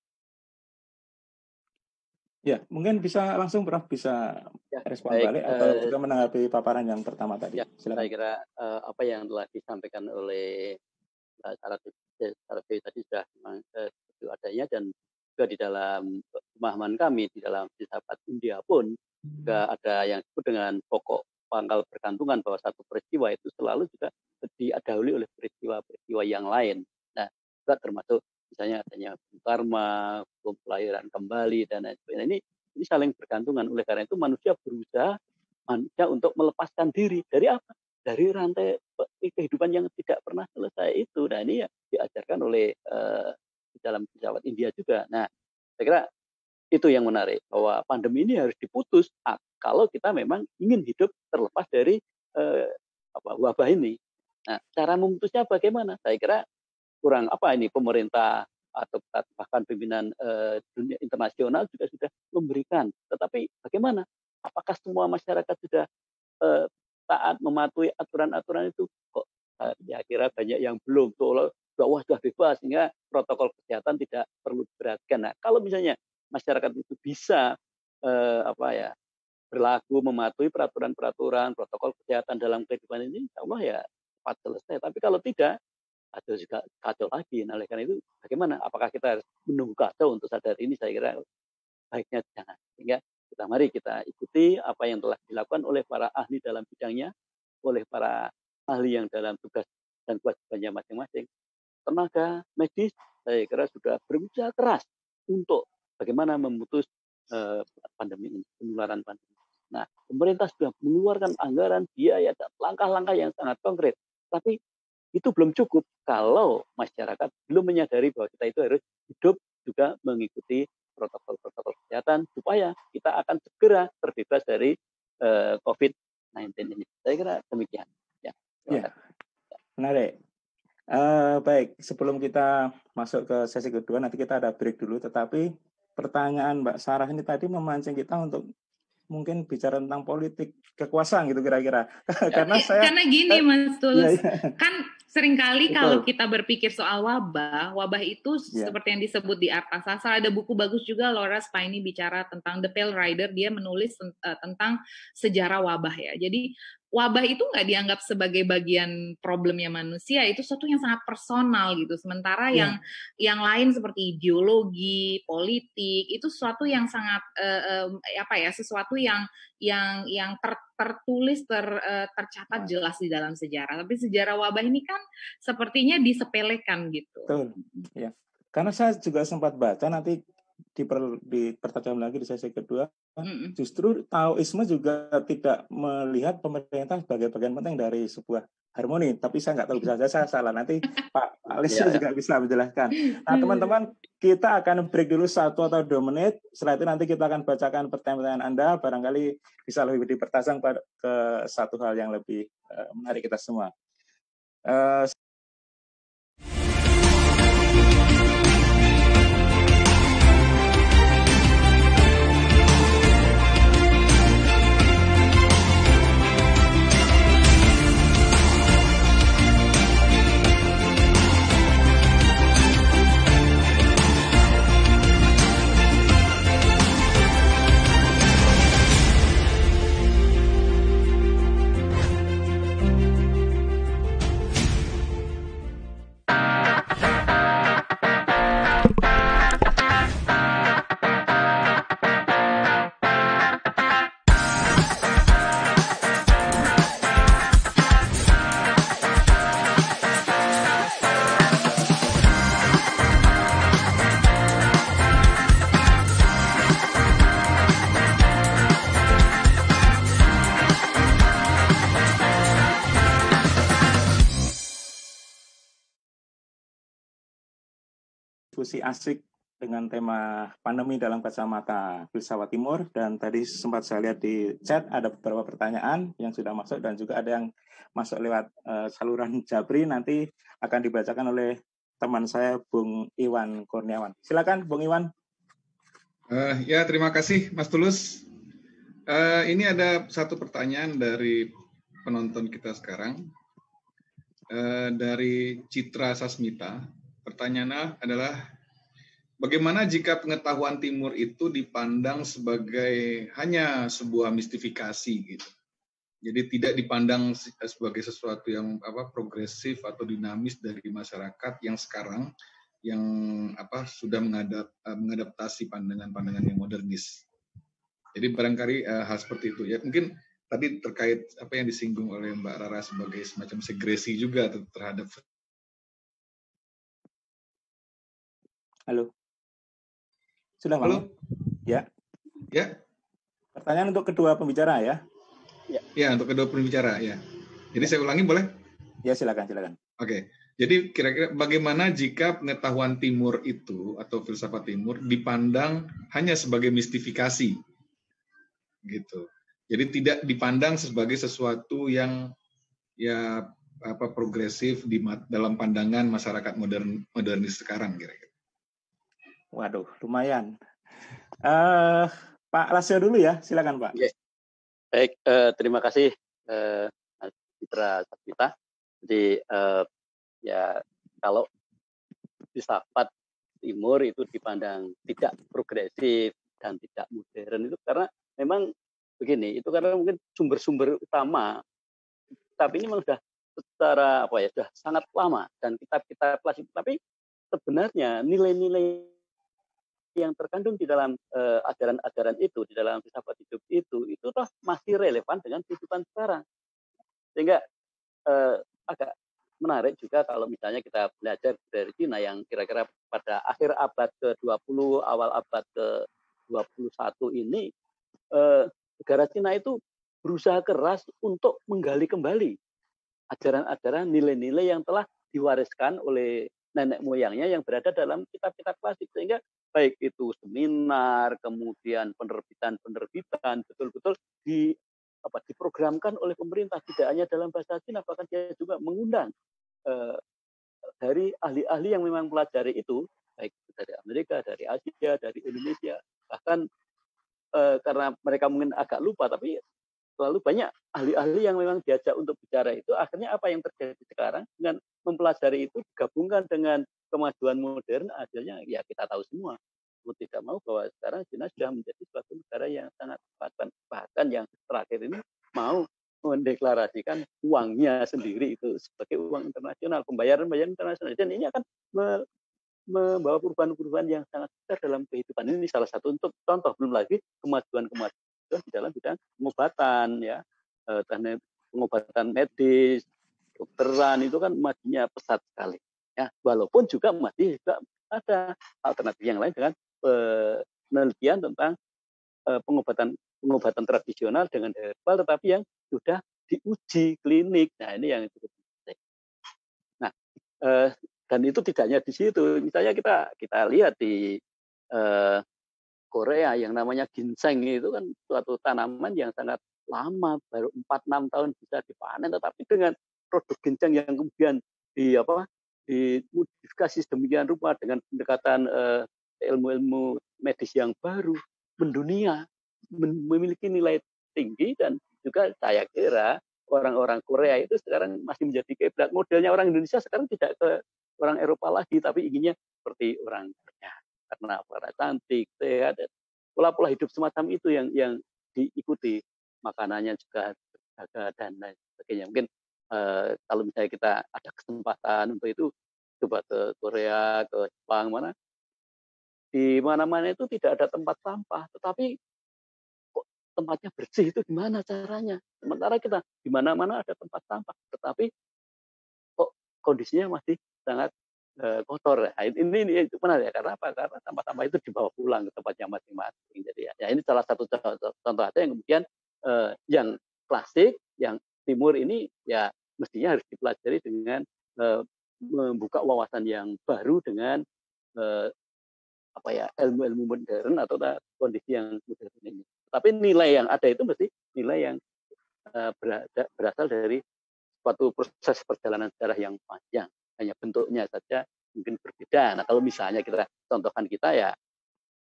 Ya, mungkin bisa langsung Prof bisa respon balik atau juga menanggapi paparan yang pertama tadi. Ya, saya kira apa yang telah disampaikan oleh Saras Dewi tadi sudah itu adanya, dan juga di dalam pemahaman kami di dalam filsafat India pun juga ada yang disebut dengan pokok pangkal bergantungan, bahwa satu peristiwa itu selalu juga diadahului oleh peristiwa-peristiwa yang lain. Nah, juga termasuk misalnya adanya karma, pelahiran kembali, dan lain sebagainya. Ini saling bergantungan. Oleh karena itu manusia berusaha untuk melepaskan diri dari apa? Dari rantai kehidupan yang tidak pernah selesai itu. Nah, ini ya diajarkan oleh di dalam filsafat India juga. Nah, saya kira itu yang menarik, bahwa pandemi ini harus diputus kalau kita memang ingin hidup terlepas dari wabah ini. Nah, cara memutusnya bagaimana? Saya kira kurang apa ini, pemerintah atau bahkan pimpinan dunia internasional juga sudah memberikan, tetapi bagaimana, apakah semua masyarakat sudah taat mematuhi aturan-aturan itu? Kok ya kira banyak yang belum, bahwa sudah bebas sehingga protokol kesehatan tidak perlu diperhatikan. Nah, kalau misalnya masyarakat itu bisa berlaku mematuhi peraturan-peraturan protokol kesehatan dalam kehidupan ini, insya Allah ya cepat selesai. Tapi kalau tidak, atau juga kacau lagi. Nah, oleh karena itu, bagaimana? Apakah kita harus menunggu kacau untuk sadar ini? Saya kira baiknya jangan. Sehingga kita mari kita ikuti apa yang telah dilakukan oleh para ahli dalam bidangnya, oleh para ahli yang dalam tugas dan kewajibannya masing-masing. Tenaga medis, saya kira sudah berusaha keras untuk bagaimana memutus pandemi ini, penularan pandemi. Nah, pemerintah sudah mengeluarkan anggaran, biaya, dan langkah-langkah yang sangat konkret. Tapi itu belum cukup kalau masyarakat belum menyadari bahwa kita itu harus hidup juga mengikuti protokol-protokol kesehatan supaya kita akan segera terbebas dari COVID-19 ini. Saya kira demikian. Ya. Menarik. Baik, sebelum kita masuk ke sesi kedua, nanti kita ada break dulu. Tetapi pertanyaan Mbak Sarah ini tadi memancing kita untuk mungkin bicara tentang politik kekuasaan gitu kira-kira. Karena gini Mas Tulus, kan seringkali kalau kita berpikir soal wabah itu seperti yang disebut di Arta Sastra, ada buku bagus juga Laura Spiney bicara tentang The Pale Rider, dia menulis tentang sejarah wabah ya. Jadi wabah itu nggak dianggap sebagai bagian problemnya manusia, itu sesuatu yang sangat personal gitu. Sementara yang lain seperti ideologi, politik itu sesuatu yang sangat sesuatu yang tertulis, tercatat jelas di dalam sejarah. Tapi sejarah wabah ini kan sepertinya disepelekan gitu. Betul. Ya. Karena saya juga sempat baca nanti dipertajam lagi di sesi kedua, justru Taoisme juga tidak melihat pemerintah sebagai bagian penting dari sebuah harmoni. Tapi saya nggak tahu, bisa saja saya salah. Nanti Pak Lasiyo juga bisa menjelaskan. Nah teman-teman, kita akan break dulu 1 atau 2 menit. Setelah itu nanti kita akan bacakan pertanyaan Anda. Barangkali bisa lebih dipertajam ke satu hal yang lebih menarik kita semua. Diskusi asik dengan tema pandemi dalam kacamata Filsafat Timur, dan tadi sempat saya lihat di chat ada beberapa pertanyaan yang sudah masuk dan juga ada yang masuk lewat saluran Jabri, nanti akan dibacakan oleh teman saya Bung Iwan Kurniawan. Silakan Bung Iwan. Ya terima kasih Mas Tulus. Ini ada satu pertanyaan dari penonton kita sekarang, dari Citra Sasmita. Pertanyaannya adalah, bagaimana jika pengetahuan Timur itu dipandang sebagai hanya sebuah mistifikasi gitu. Jadi tidak dipandang sebagai sesuatu yang progresif atau dinamis dari masyarakat yang sekarang yang sudah mengadaptasi pandangan-pandangan yang modernis. Jadi barangkali hal seperti itu ya. Mungkin tadi terkait apa yang disinggung oleh Mbak Rara sebagai semacam segresi juga terhadap. Halo. Sudah malam? Ya. Ya. Pertanyaan untuk kedua pembicara ya. Ya, untuk kedua pembicara ya. Jadi saya ulangi boleh? Ya, silakan. Oke. Jadi kira-kira bagaimana jika pengetahuan Timur itu atau filsafat Timur dipandang hanya sebagai mistifikasi? Gitu. Jadi tidak dipandang sebagai sesuatu yang ya progresif di dalam pandangan masyarakat modernis sekarang kira-kira. Waduh, lumayan. Pak Lasiyo dulu ya, silakan Pak. Baik, terima kasih Mas Citra Sasmita. Jadi ya kalau filsafat Timur itu dipandang tidak progresif dan tidak modern itu karena memang begini, itu karena mungkin sumber-sumber utama tapi ini memang sudah secara apa ya, sudah sangat lama dan kitab-kitab klasik. Tapi sebenarnya nilai-nilai yang terkandung di dalam ajaran-ajaran itu, di dalam filsafat hidup itu toh masih relevan dengan kehidupan sekarang. Sehingga agak menarik juga kalau misalnya kita belajar dari Cina yang kira-kira pada akhir abad ke-20, awal abad ke-21 ini, negara Cina itu berusaha keras untuk menggali kembali ajaran-ajaran, nilai-nilai yang telah diwariskan oleh nenek moyangnya yang berada dalam kitab-kitab klasik. Sehingga baik itu seminar, kemudian penerbitan, betul-betul diprogramkan oleh pemerintah, tidak hanya dalam bahasa Cina, bahkan dia juga mengundang dari ahli-ahli yang memang pelajari itu, baik dari Amerika, dari Asia, dari Indonesia, bahkan karena mereka mungkin agak lupa, tapi lalu banyak ahli-ahli yang memang diajak untuk bicara itu. Akhirnya apa yang terjadi sekarang dengan mempelajari itu digabungkan dengan kemajuan modern, hasilnya ya kita tahu semua. Mau tidak mau bahwa sekarang Cina sudah menjadi suatu negara yang sangat bahkan yang terakhir ini mau mendeklarasikan uangnya sendiri itu sebagai uang internasional, pembayaran internasional. Dan ini akan membawa perubahan-perubahan yang sangat besar dalam kehidupan. Ini salah satu untuk contoh, belum lagi kemajuan di dalam bidang pengobatan, ya, teknik pengobatan medis, dokteran itu kan majunya pesat sekali. Ya, walaupun juga masih ada alternatif yang lain dengan penelitian tentang pengobatan tradisional dengan herbal, tetapi yang sudah diuji klinik. Nah, ini yang cukup penting. Nah, dan itu tidak hanya di situ. Misalnya kita lihat di Korea yang namanya ginseng itu kan suatu tanaman yang sangat lama, baru 4-6 tahun bisa dipanen, tetapi dengan produk ginseng yang kemudian dimodifikasi sedemikian rupa dengan pendekatan ilmu-ilmu medis yang baru, mendunia, memiliki nilai tinggi. Dan juga saya kira orang-orang Korea itu sekarang masih menjadi kiblat. Modelnya orang Indonesia sekarang tidak ke orang Eropa lagi, tapi inginnya seperti orang Korea. Karena para cantik, sehat, pola-pola hidup semacam itu yang diikuti, makanannya juga harga dan lain sebagainya. Mungkin kalau misalnya kita ada kesempatan untuk itu, coba ke Korea, ke Jepang, mana di mana-mana itu tidak ada tempat sampah, tetapi kok tempatnya bersih, itu gimana caranya? Sementara kita di mana-mana ada tempat sampah, tetapi kok kondisinya masih sangat kotor. Nah, ini menarik ya, karena apa? Karena sampah-sampah itu dibawa pulang ke tempatnya masing-masing. Jadi ya, ini salah satu contoh aja yang kemudian yang klasik, yang timur ini ya mestinya harus dipelajari dengan membuka wawasan yang baru dengan ilmu-ilmu modern atau kondisi yang modern ini. Tapi nilai yang ada itu mesti nilai yang berasal dari suatu proses perjalanan sejarah yang panjang. Hanya bentuknya saja mungkin berbeda. Nah, kalau misalnya kita contohkan kita ya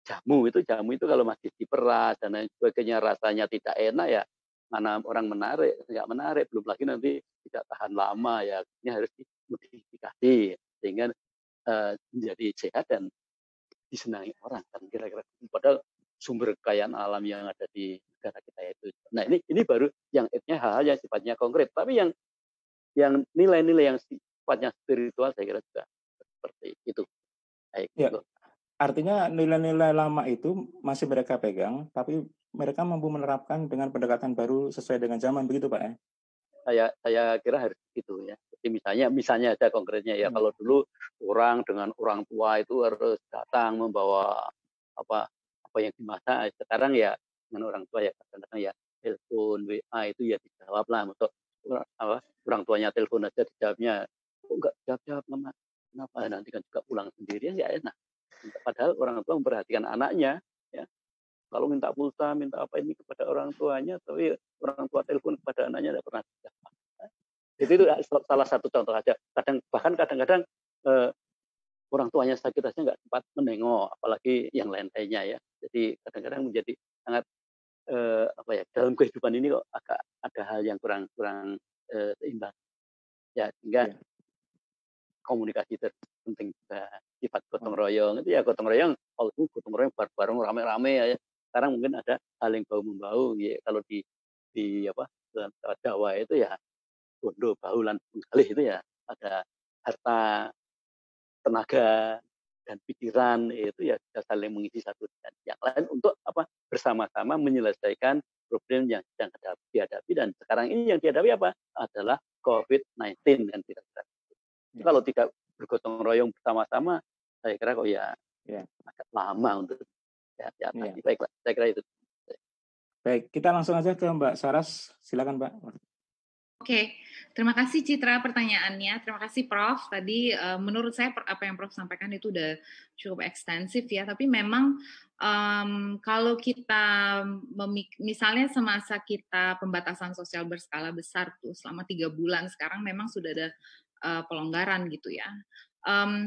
jamu itu kalau masih diperas dan lain sebagainya rasanya tidak enak ya, mana orang nggak menarik, belum lagi nanti tidak tahan lama ya, ini harus dimodifikasi sehingga menjadi sehat dan disenangi orang kan kira-kira. Padahal sumber kekayaan alam yang ada di negara kita itu. Nah, ini baru yang hal-hal yang sifatnya konkret, tapi yang nilai-nilai yang sifatnya spiritual saya kira juga seperti itu. Baik, ya, artinya nilai-nilai lama itu masih mereka pegang, tapi mereka mampu menerapkan dengan pendekatan baru sesuai dengan zaman, begitu Pak ya? Saya kira harus gitu ya. Jadi misalnya ada konkretnya ya. Kalau dulu orang dengan orang tua itu harus datang membawa apa yang dimasak. Sekarang ya dengan orang tua ya kadang-kadang ya telepon, WA itu ya dijawab lah. Untuk orang tuanya telepon aja dijawabnya. Kok nggak jawab-jawab, Mama? Kenapa? Nanti kan juga pulang sendirian ya enak. Padahal orang tua memperhatikan anaknya, ya. Kalau minta pulsa, minta apa ini kepada orang tuanya, tapi orang tua telepon kepada anaknya tidak pernah dijawab. Jadi itu salah satu contoh aja. Kadang-kadang orang tuanya sakit aja nggak sempat menengok, apalagi yang lain-lainnya ya. Jadi kadang-kadang menjadi sangat dalam kehidupan ini kok agak ada hal yang kurang seimbang. Ya, sehingga komunikasi penting juga, sifat gotong royong itu ya. Gotong royong bareng-bareng rame-rame ya. Sekarang mungkin ada hal yang bau-membau ya. Kalau di Jawa itu ya bondo, bahu, lan penggalih itu ya, ada harta, tenaga, dan pikiran, itu ya bisa saling mengisi satu dengan yang lain untuk apa, bersama-sama menyelesaikan problem yang sedang dihadapi. Dan sekarang ini yang dihadapi apa? Adalah COVID-19 kan kira-kira. Ya. Kalau tidak bergotong royong bersama-sama, saya kira kok ya, ya agak lama untuk ya. Baiklah, saya kira itu. Baik, kita langsung aja ke Mbak Saras. Silakan, Mbak. Oke, terima kasih Citra pertanyaannya. Terima kasih Prof. Tadi menurut saya apa yang Prof sampaikan itu udah cukup ekstensif ya. Tapi memang kalau kita misalnya semasa kita pembatasan sosial berskala besar tuh selama 3 bulan sekarang memang sudah ada pelonggaran gitu ya.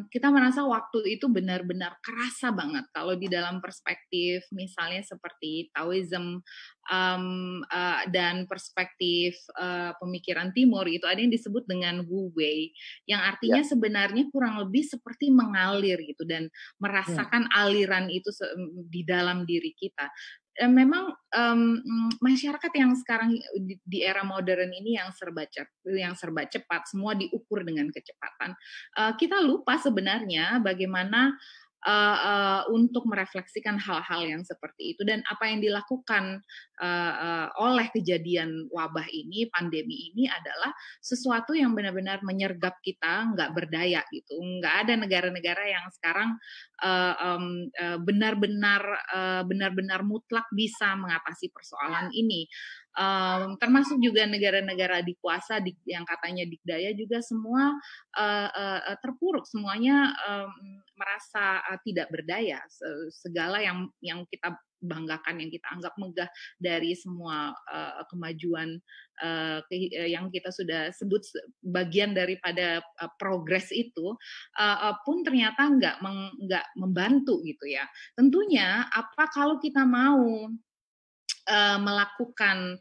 Kita merasa waktu itu benar-benar kerasa banget kalau di dalam perspektif misalnya seperti Taoism dan perspektif pemikiran Timur itu ada yang disebut dengan Wu Wei yang artinya sebenarnya kurang lebih seperti mengalir gitu dan merasakan aliran itu di dalam diri kita. Memang masyarakat yang sekarang di era modern ini yang serba cepat, semua diukur dengan kecepatan. Kita lupa sebenarnya bagaimana untuk merefleksikan hal-hal yang seperti itu dan apa yang dilakukan oleh kejadian wabah ini, pandemi ini adalah sesuatu yang benar-benar menyergap kita, nggak berdaya gitu. Nggak ada negara-negara yang sekarang benar-benar mutlak bisa mengatasi persoalan ini. Termasuk juga negara-negara dikuasa yang katanya dikdaya juga semua terpuruk, semuanya merasa tidak berdaya. Segala yang kita banggakan, yang kita anggap megah dari semua kemajuan yang kita sudah sebut bagian daripada progres itu pun ternyata nggak membantu gitu ya. Tentunya apa kalau kita mau melakukan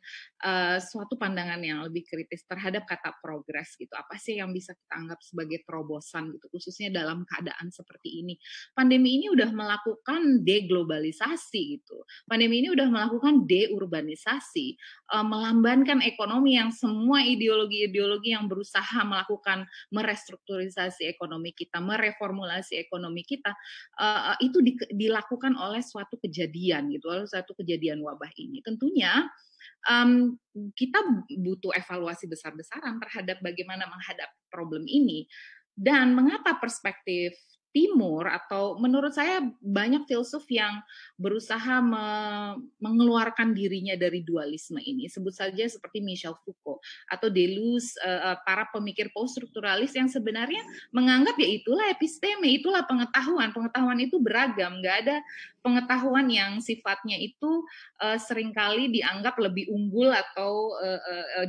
suatu pandangan yang lebih kritis terhadap kata progres gitu, apa sih yang bisa kita anggap sebagai terobosan gitu, khususnya dalam keadaan seperti ini. Pandemi ini udah melakukan deglobalisasi gitu, pandemi ini udah melakukan deurbanisasi, melambankan ekonomi yang semua ideologi-ideologi yang berusaha melakukan merestrukturisasi ekonomi kita, mereformulasi ekonomi kita, itu dilakukan oleh suatu kejadian gitu, oleh suatu kejadian wabah ini. Tentunya kita butuh evaluasi besar-besaran terhadap bagaimana menghadapi problem ini dan mengapa perspektif Timur atau menurut saya banyak filsuf yang berusaha mengeluarkan dirinya dari dualisme ini, sebut saja seperti Michel Foucault atau Deleuze, para pemikir poststrukturalis yang sebenarnya menganggap ya itulah episteme, itulah pengetahuan itu beragam, nggak ada pengetahuan yang sifatnya itu seringkali dianggap lebih unggul atau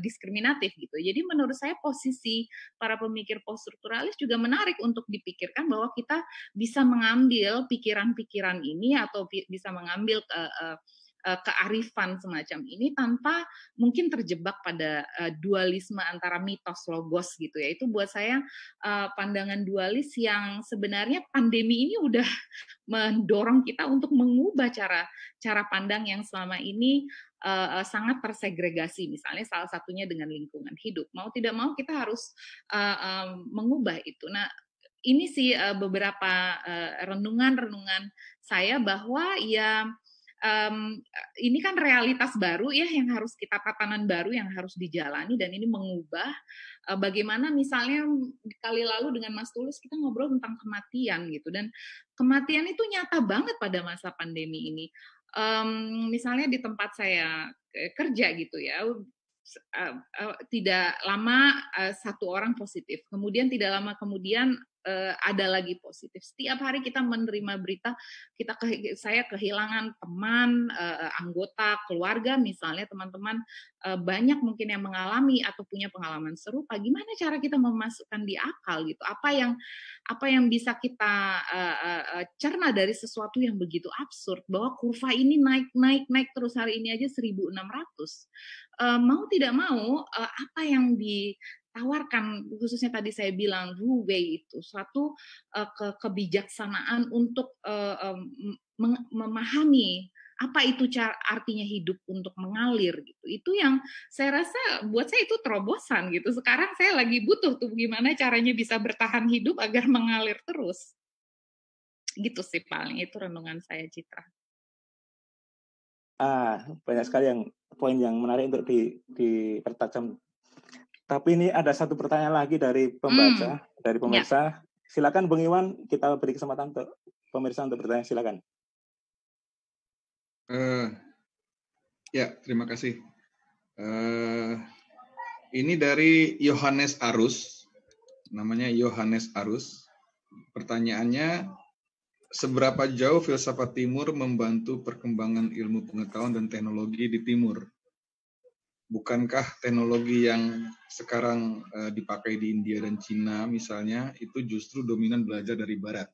diskriminatif gitu. Jadi menurut saya posisi para pemikir poststrukturalis juga menarik untuk dipikirkan bahwa kita bisa mengambil pikiran-pikiran ini atau bisa mengambil kearifan semacam ini tanpa mungkin terjebak pada dualisme antara mitos logos gitu ya. Itu buat saya pandangan dualis yang sebenarnya pandemi ini udah mendorong kita untuk mengubah cara pandang yang selama ini sangat tersegregasi, misalnya salah satunya dengan lingkungan hidup. Mau tidak mau kita harus mengubah itu. Nah, ini sih beberapa renungan-renungan saya bahwa ya ini kan realitas baru ya yang harus kita, tatanan baru yang harus dijalani dan ini mengubah bagaimana misalnya kali lalu dengan Mas Tulus kita ngobrol tentang kematian gitu dan kematian itu nyata banget pada masa pandemi ini. Misalnya di tempat saya kerja gitu ya. Tidak lama satu orang positif, kemudian tidak lama kemudian ada lagi positif. Setiap hari kita menerima berita saya kehilangan teman, anggota keluarga misalnya, teman-teman banyak mungkin yang mengalami atau punya pengalaman serupa. Gimana cara kita memasukkan di akal gitu? Apa yang bisa kita cerna dari sesuatu yang begitu absurd bahwa kurva ini naik terus, hari ini aja 1.600. Mau tidak mau, apa yang ditawarkan, khususnya tadi saya bilang Wu Wei itu suatu kebijaksanaan untuk memahami apa itu artinya hidup untuk mengalir gitu. Itu yang saya rasa buat saya itu terobosan gitu. Sekarang saya lagi butuh tuh gimana caranya bisa bertahan hidup agar mengalir terus. Gitu sih paling, itu renungan saya, Citra. Banyak sekali yang poin yang menarik untuk dipertajam. Tapi ini ada satu pertanyaan lagi dari pembaca, dari pemirsa. Ya. Silakan Bung Iwan, kita beri kesempatan untuk pemirsa untuk bertanya, silakan. Ya, terima kasih. Ini dari Johannes Arus. Namanya Johannes Arus. Pertanyaannya, seberapa jauh filsafat Timur membantu perkembangan ilmu pengetahuan dan teknologi di Timur? Bukankah teknologi yang sekarang dipakai di India dan Cina misalnya, itu justru dominan belajar dari Barat?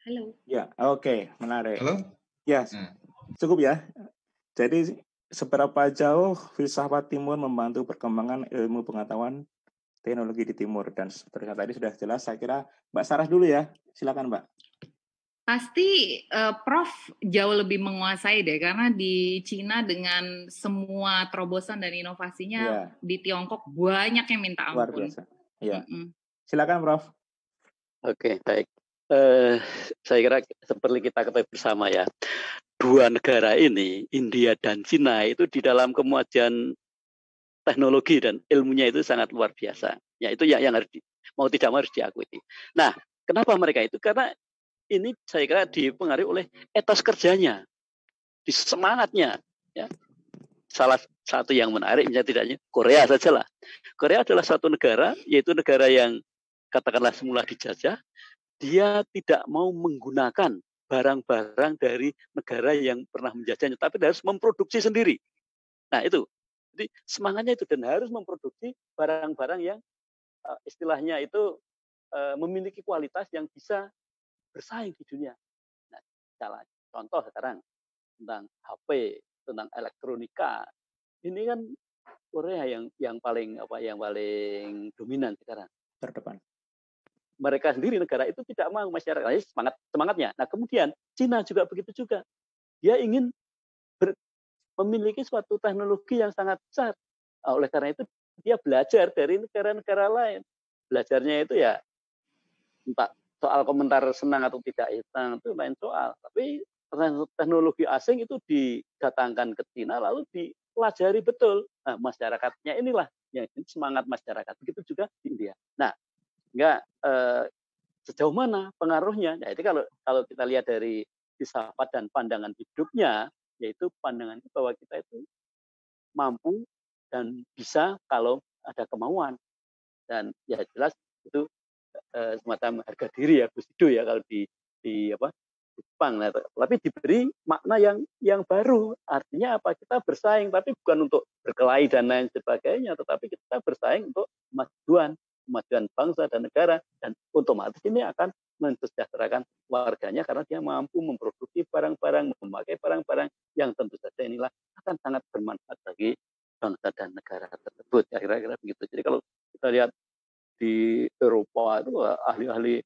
Halo. Ya, oke, menarik. Halo? Ya, cukup ya. Jadi, seberapa jauh filsafat Timur membantu perkembangan ilmu pengetahuan teknologi di Timur? Dan seperti tadi sudah jelas, saya kira Mbak Saras dulu ya. Silakan, Mbak. Pasti Prof jauh lebih menguasai deh, karena di Cina dengan semua terobosan dan inovasinya, di Tiongkok banyak yang minta ampun. Luar biasa. Ya. Silakan, Prof. Oke, baik. Saya kira seperti kita ketahui bersama ya, dua negara ini, India dan Cina, itu di dalam kemajuan teknologi dan ilmunya itu sangat luar biasa. Ya, itu yang harus mau tidak mau harus diakui. Nah, kenapa mereka itu? Karena ini saya kira dipengaruhi oleh etos kerjanya, di semangatnya. Ya. Salah satu yang menarik, misalnya tidaknya Korea sajalah. Korea adalah satu negara, yaitu negara yang katakanlah semula dijajah. Dia tidak mau menggunakan barang-barang dari negara yang pernah menjajahnya, tapi harus memproduksi sendiri. Nah itu, jadi semangatnya itu, dan harus memproduksi barang-barang yang istilahnya itu memiliki kualitas yang bisa bersaing di dunia. Nah, contoh sekarang tentang HP, tentang elektronika, ini kan Korea yang paling dominan sekarang. Terdepan. Mereka sendiri negara itu tidak mau, masyarakatnya semangatnya. Nah kemudian Cina juga begitu juga. Dia ingin memiliki suatu teknologi yang sangat besar. Nah, oleh karena itu dia belajar dari negara-negara lain. Belajarnya itu ya entah soal komentar senang atau tidak senang itu lain soal. Tapi teknologi asing itu didatangkan ke Cina lalu dipelajari betul. Nah, masyarakatnya inilah yang semangat masyarakat. Begitu juga di India. Nah sejauh mana pengaruhnya? Nah, itu kalau kita lihat dari filsafat dan pandangan hidupnya, yaitu pandangan bahwa kita itu mampu dan bisa kalau ada kemauan. Dan ya jelas itu semacam harga diri ya, Bushido ya kalau di Jepang. Nah, tapi diberi makna yang baru. Artinya apa? Kita bersaing, tapi bukan untuk berkelahi dan lain sebagainya, tetapi kita bersaing untuk kemajuan bangsa dan negara, dan otomatis ini akan mensejahterakan warganya karena dia mampu memproduksi barang-barang, memakai barang-barang yang tentu saja inilah akan sangat bermanfaat bagi bangsa dan negara tersebut. Kira-kira begitu. Jadi kalau kita lihat di Eropa itu ahli-ahli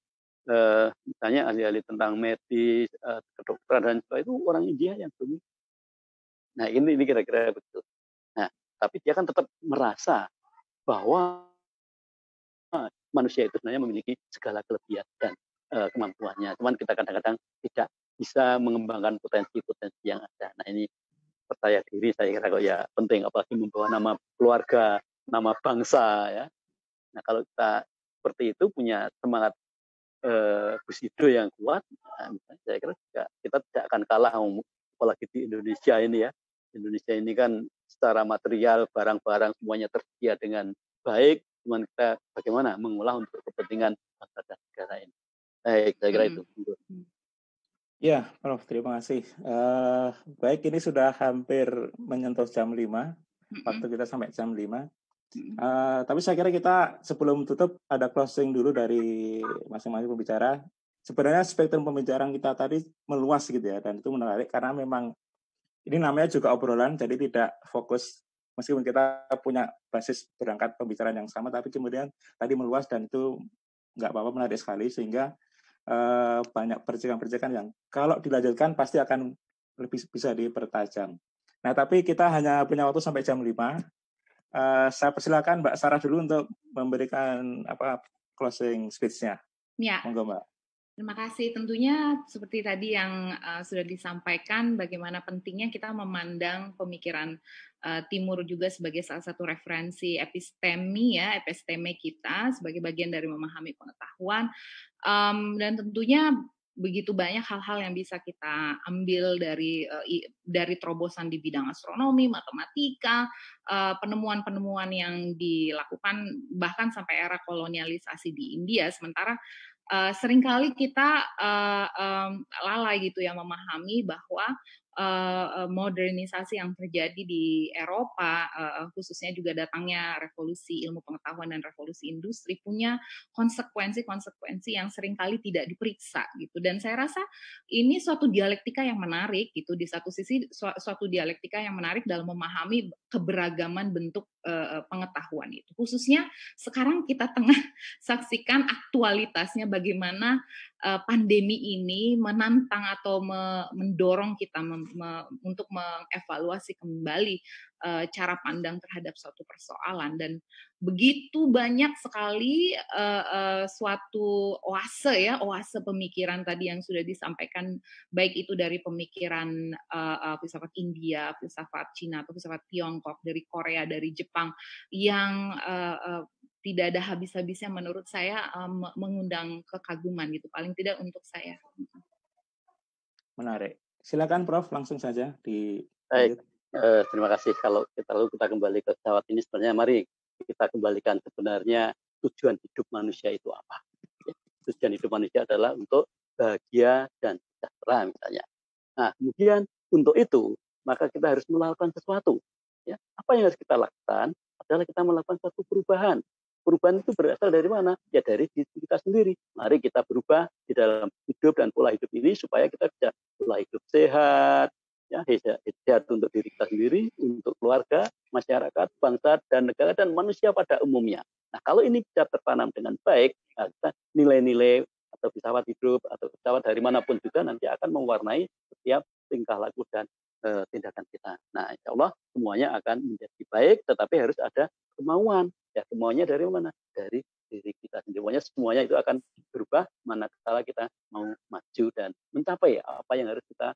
tentang medis, kedokteran dan sebagainya itu orang India yang dominan. Nah ini kira-kira begitu. Nah tapi dia kan tetap merasa bahwa manusia itu sebenarnya memiliki segala kelebihan dan kemampuannya. Cuman kita kadang-kadang tidak bisa mengembangkan potensi-potensi yang ada. Nah ini percaya diri saya kira kok ya penting, apalagi membawa nama keluarga, nama bangsa ya. Nah kalau kita seperti itu punya semangat Bushido yang kuat, nah, saya kira juga kita tidak akan kalah, apalagi di Indonesia ini ya. Indonesia ini kan secara material barang-barang semuanya tersedia dengan baik. Cuman kita bagaimana mengolah untuk kepentingan bangsa dan negara ini. Baik, saya kira itu. Ya, Prof. Terima kasih. Baik, ini sudah hampir menyentuh jam 5. Waktu kita sampai jam 5. Tapi saya kira kita sebelum tutup, ada closing dulu dari masing-masing pembicara. Sebenarnya spektrum pembicaraan kita tadi meluas gitu ya. Dan itu menarik karena memang ini namanya juga obrolan, jadi tidak fokus. Meskipun kita punya basis berangkat pembicaraan yang sama, tapi kemudian tadi meluas dan itu nggak apa-apa, menarik sekali. Sehingga banyak percikan-percikan yang kalau dilanjutkan pasti akan lebih bisa dipertajam. Nah, tapi kita hanya punya waktu sampai jam 5. Saya persilakan Mbak Saras dulu untuk memberikan closing speech-nya. Ya. Monggo, Mbak. Terima kasih. Tentunya seperti tadi yang sudah disampaikan, bagaimana pentingnya kita memandang pemikiran Timur juga sebagai salah satu referensi epistemi, ya, episteme kita sebagai bagian dari memahami pengetahuan. Dan tentunya begitu banyak hal-hal yang bisa kita ambil dari terobosan di bidang astronomi, matematika, penemuan-penemuan yang dilakukan bahkan sampai era kolonialisasi di India. Sementara seringkali kita lalai gitu ya memahami bahwa modernisasi yang terjadi di Eropa, khususnya juga datangnya revolusi ilmu pengetahuan dan revolusi industri, punya konsekuensi-konsekuensi yang seringkali tidak diperiksa gitu. Dan saya rasa ini suatu dialektika yang menarik gitu, di satu sisi suatu dialektika yang menarik dalam memahami keberagaman bentuk pengetahuan itu, khususnya sekarang kita tengah saksikan aktualitasnya bagaimana pandemi ini menantang atau mendorong kita untuk mengevaluasi kembali cara pandang terhadap suatu persoalan. Dan begitu banyak sekali suatu oase pemikiran tadi yang sudah disampaikan, baik itu dari pemikiran filsafat India, filsafat Cina, atau filsafat Tiongkok, dari Korea, dari Jepang, yang tidak ada habis-habisnya menurut saya mengundang kekaguman gitu, paling tidak untuk saya. Menarik. Silakan Prof, langsung saja di. Baik, terima kasih. Kalau kita kembali ke filsafat ini, sebenarnya mari kita kembalikan sebenarnya tujuan hidup manusia itu apa. Tujuan hidup manusia adalah untuk bahagia dan sejahtera misalnya. Nah, kemudian untuk itu maka kita harus melakukan sesuatu. Ya, apa yang harus kita lakukan adalah kita melakukan satu perubahan. Perubahan itu berasal dari mana? Ya dari diri kita sendiri. Mari kita berubah di dalam hidup dan pola hidup ini supaya kita bisa pola hidup sehat, ya, sehat untuk diri kita sendiri, untuk keluarga, masyarakat, bangsa, dan negara, dan manusia pada umumnya. Nah, kalau ini bisa tertanam dengan baik, nilai-nilai atau filsafat hidup atau filsafat dari manapun juga nanti akan mewarnai setiap tingkah laku dan tindakan kita. Nah, insya Allah semuanya akan menjadi baik, tetapi harus ada kemauan. Ya, kemauannya dari mana? Dari diri kita sendiri. Semuanya itu akan berubah manakala kita mau maju dan mencapai apa yang harus kita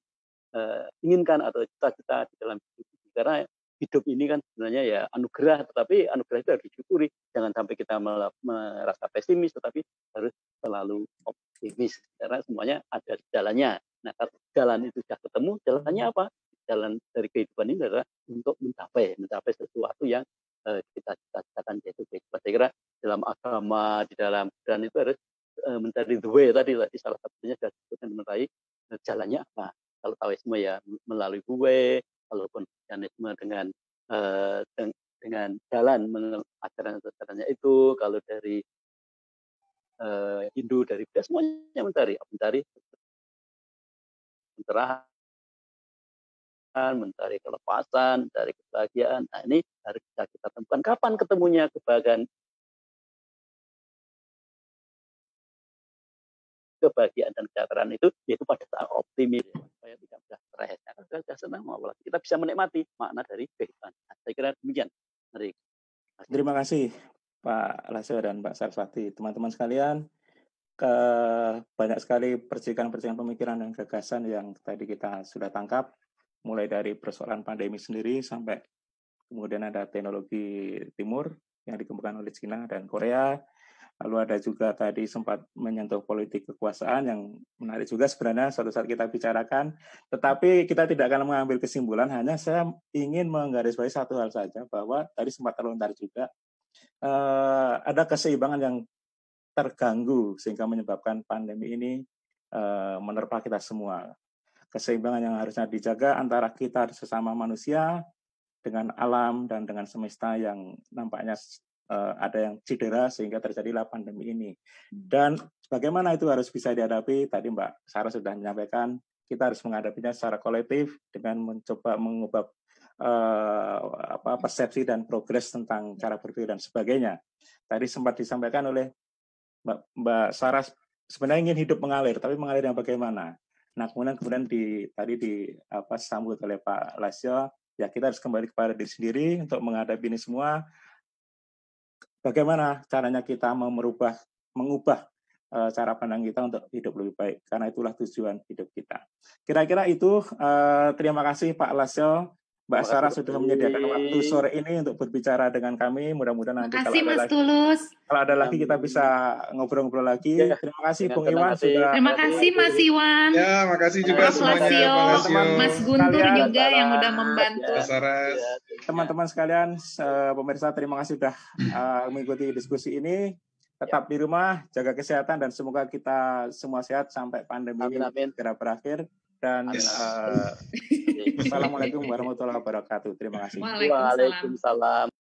inginkan atau cita-cita di dalam hidup. Karena hidup ini kan sebenarnya ya anugerah, tetapi anugerah itu harus disyukuri. Jangan sampai kita merasa pesimis, tetapi harus selalu optimis. Karena semuanya ada jalannya. Nah, jalan itu sudah ketemu, jalannya apa? Jalan dari kehidupan ini adalah untuk mencapai sesuatu yang kita cita-citakan, yaitu kehidupan. Saya kira dalam agama, di dalam dan itu harus mencari the way tadi salah satunya sudah disebutkan mengenai jalannya apa. Kalau Taoisme ya melalui Wu Wei, kalau Confucianisme dengan jalan ajaran-ajarannya itu, kalau dari Hindu, dari Buddha, semuanya mencari pencerahan, mencari kelepasan, mencari kebahagiaan. Nah, ini harus kita temukan. Kapan ketemunya kebahagiaan dan kesejahteraan itu? Yaitu pada saat optimis, supaya tidak mudah stres. Kita senang, kita bisa menikmati makna dari kehidupan. Saya kira demikian. Terima kasih Pak Lasiyo dan Pak Saraswati. Teman-teman sekalian, banyak sekali percikan-percikan pemikiran dan gagasan yang tadi kita sudah tangkap, mulai dari persoalan pandemi sendiri sampai kemudian ada teknologi timur yang dikembangkan oleh Cina dan Korea, lalu ada juga tadi sempat menyentuh politik kekuasaan yang menarik juga sebenarnya suatu saat kita bicarakan, tetapi kita tidak akan mengambil kesimpulan. Hanya saya ingin menggarisbawahi satu hal saja, bahwa tadi sempat terlontar juga ada keseimbangan yang terganggu sehingga menyebabkan pandemi ini menerpa kita semua. Keseimbangan yang harusnya dijaga antara kita sesama manusia dengan alam dan dengan semesta yang nampaknya ada yang cedera sehingga terjadilah pandemi ini. Dan bagaimana itu harus bisa dihadapi? Tadi Mbak Saras sudah menyampaikan, kita harus menghadapinya secara kolektif dengan mencoba mengubah persepsi dan progres tentang cara berpikir dan sebagainya. Tadi sempat disampaikan oleh Mbak Saras sebenarnya ingin hidup mengalir, tapi mengalir yang bagaimana? Nah, kemudian disambut oleh Pak Lasiyo, ya kita harus kembali kepada diri sendiri untuk menghadapi ini semua. Bagaimana caranya kita mengubah cara pandang kita untuk hidup lebih baik? Karena itulah tujuan hidup kita. Kira-kira itu. Terima kasih Pak Lasiyo, Mbak Sarah sudah menyediakan waktu sore ini untuk berbicara dengan kami. Mudah-mudahan nanti kalau ada lagi kita bisa ngobrol-ngobrol lagi. Ya, terima kasih Bung Iwan sudah. Terima kasih Mas Iwan. Ya, makasih juga semuanya. Lasiyo, Mas Guntur sekalian, juga yang udah membantu. Teman-teman sekalian, pemirsa, terima kasih sudah mengikuti diskusi ini. Tetap di rumah, jaga kesehatan, dan semoga kita semua sehat sampai pandemi ini segera berakhir. Dan Assalamualaikum warahmatullahi wabarakatuh. Terima kasih. Waalaikumsalam.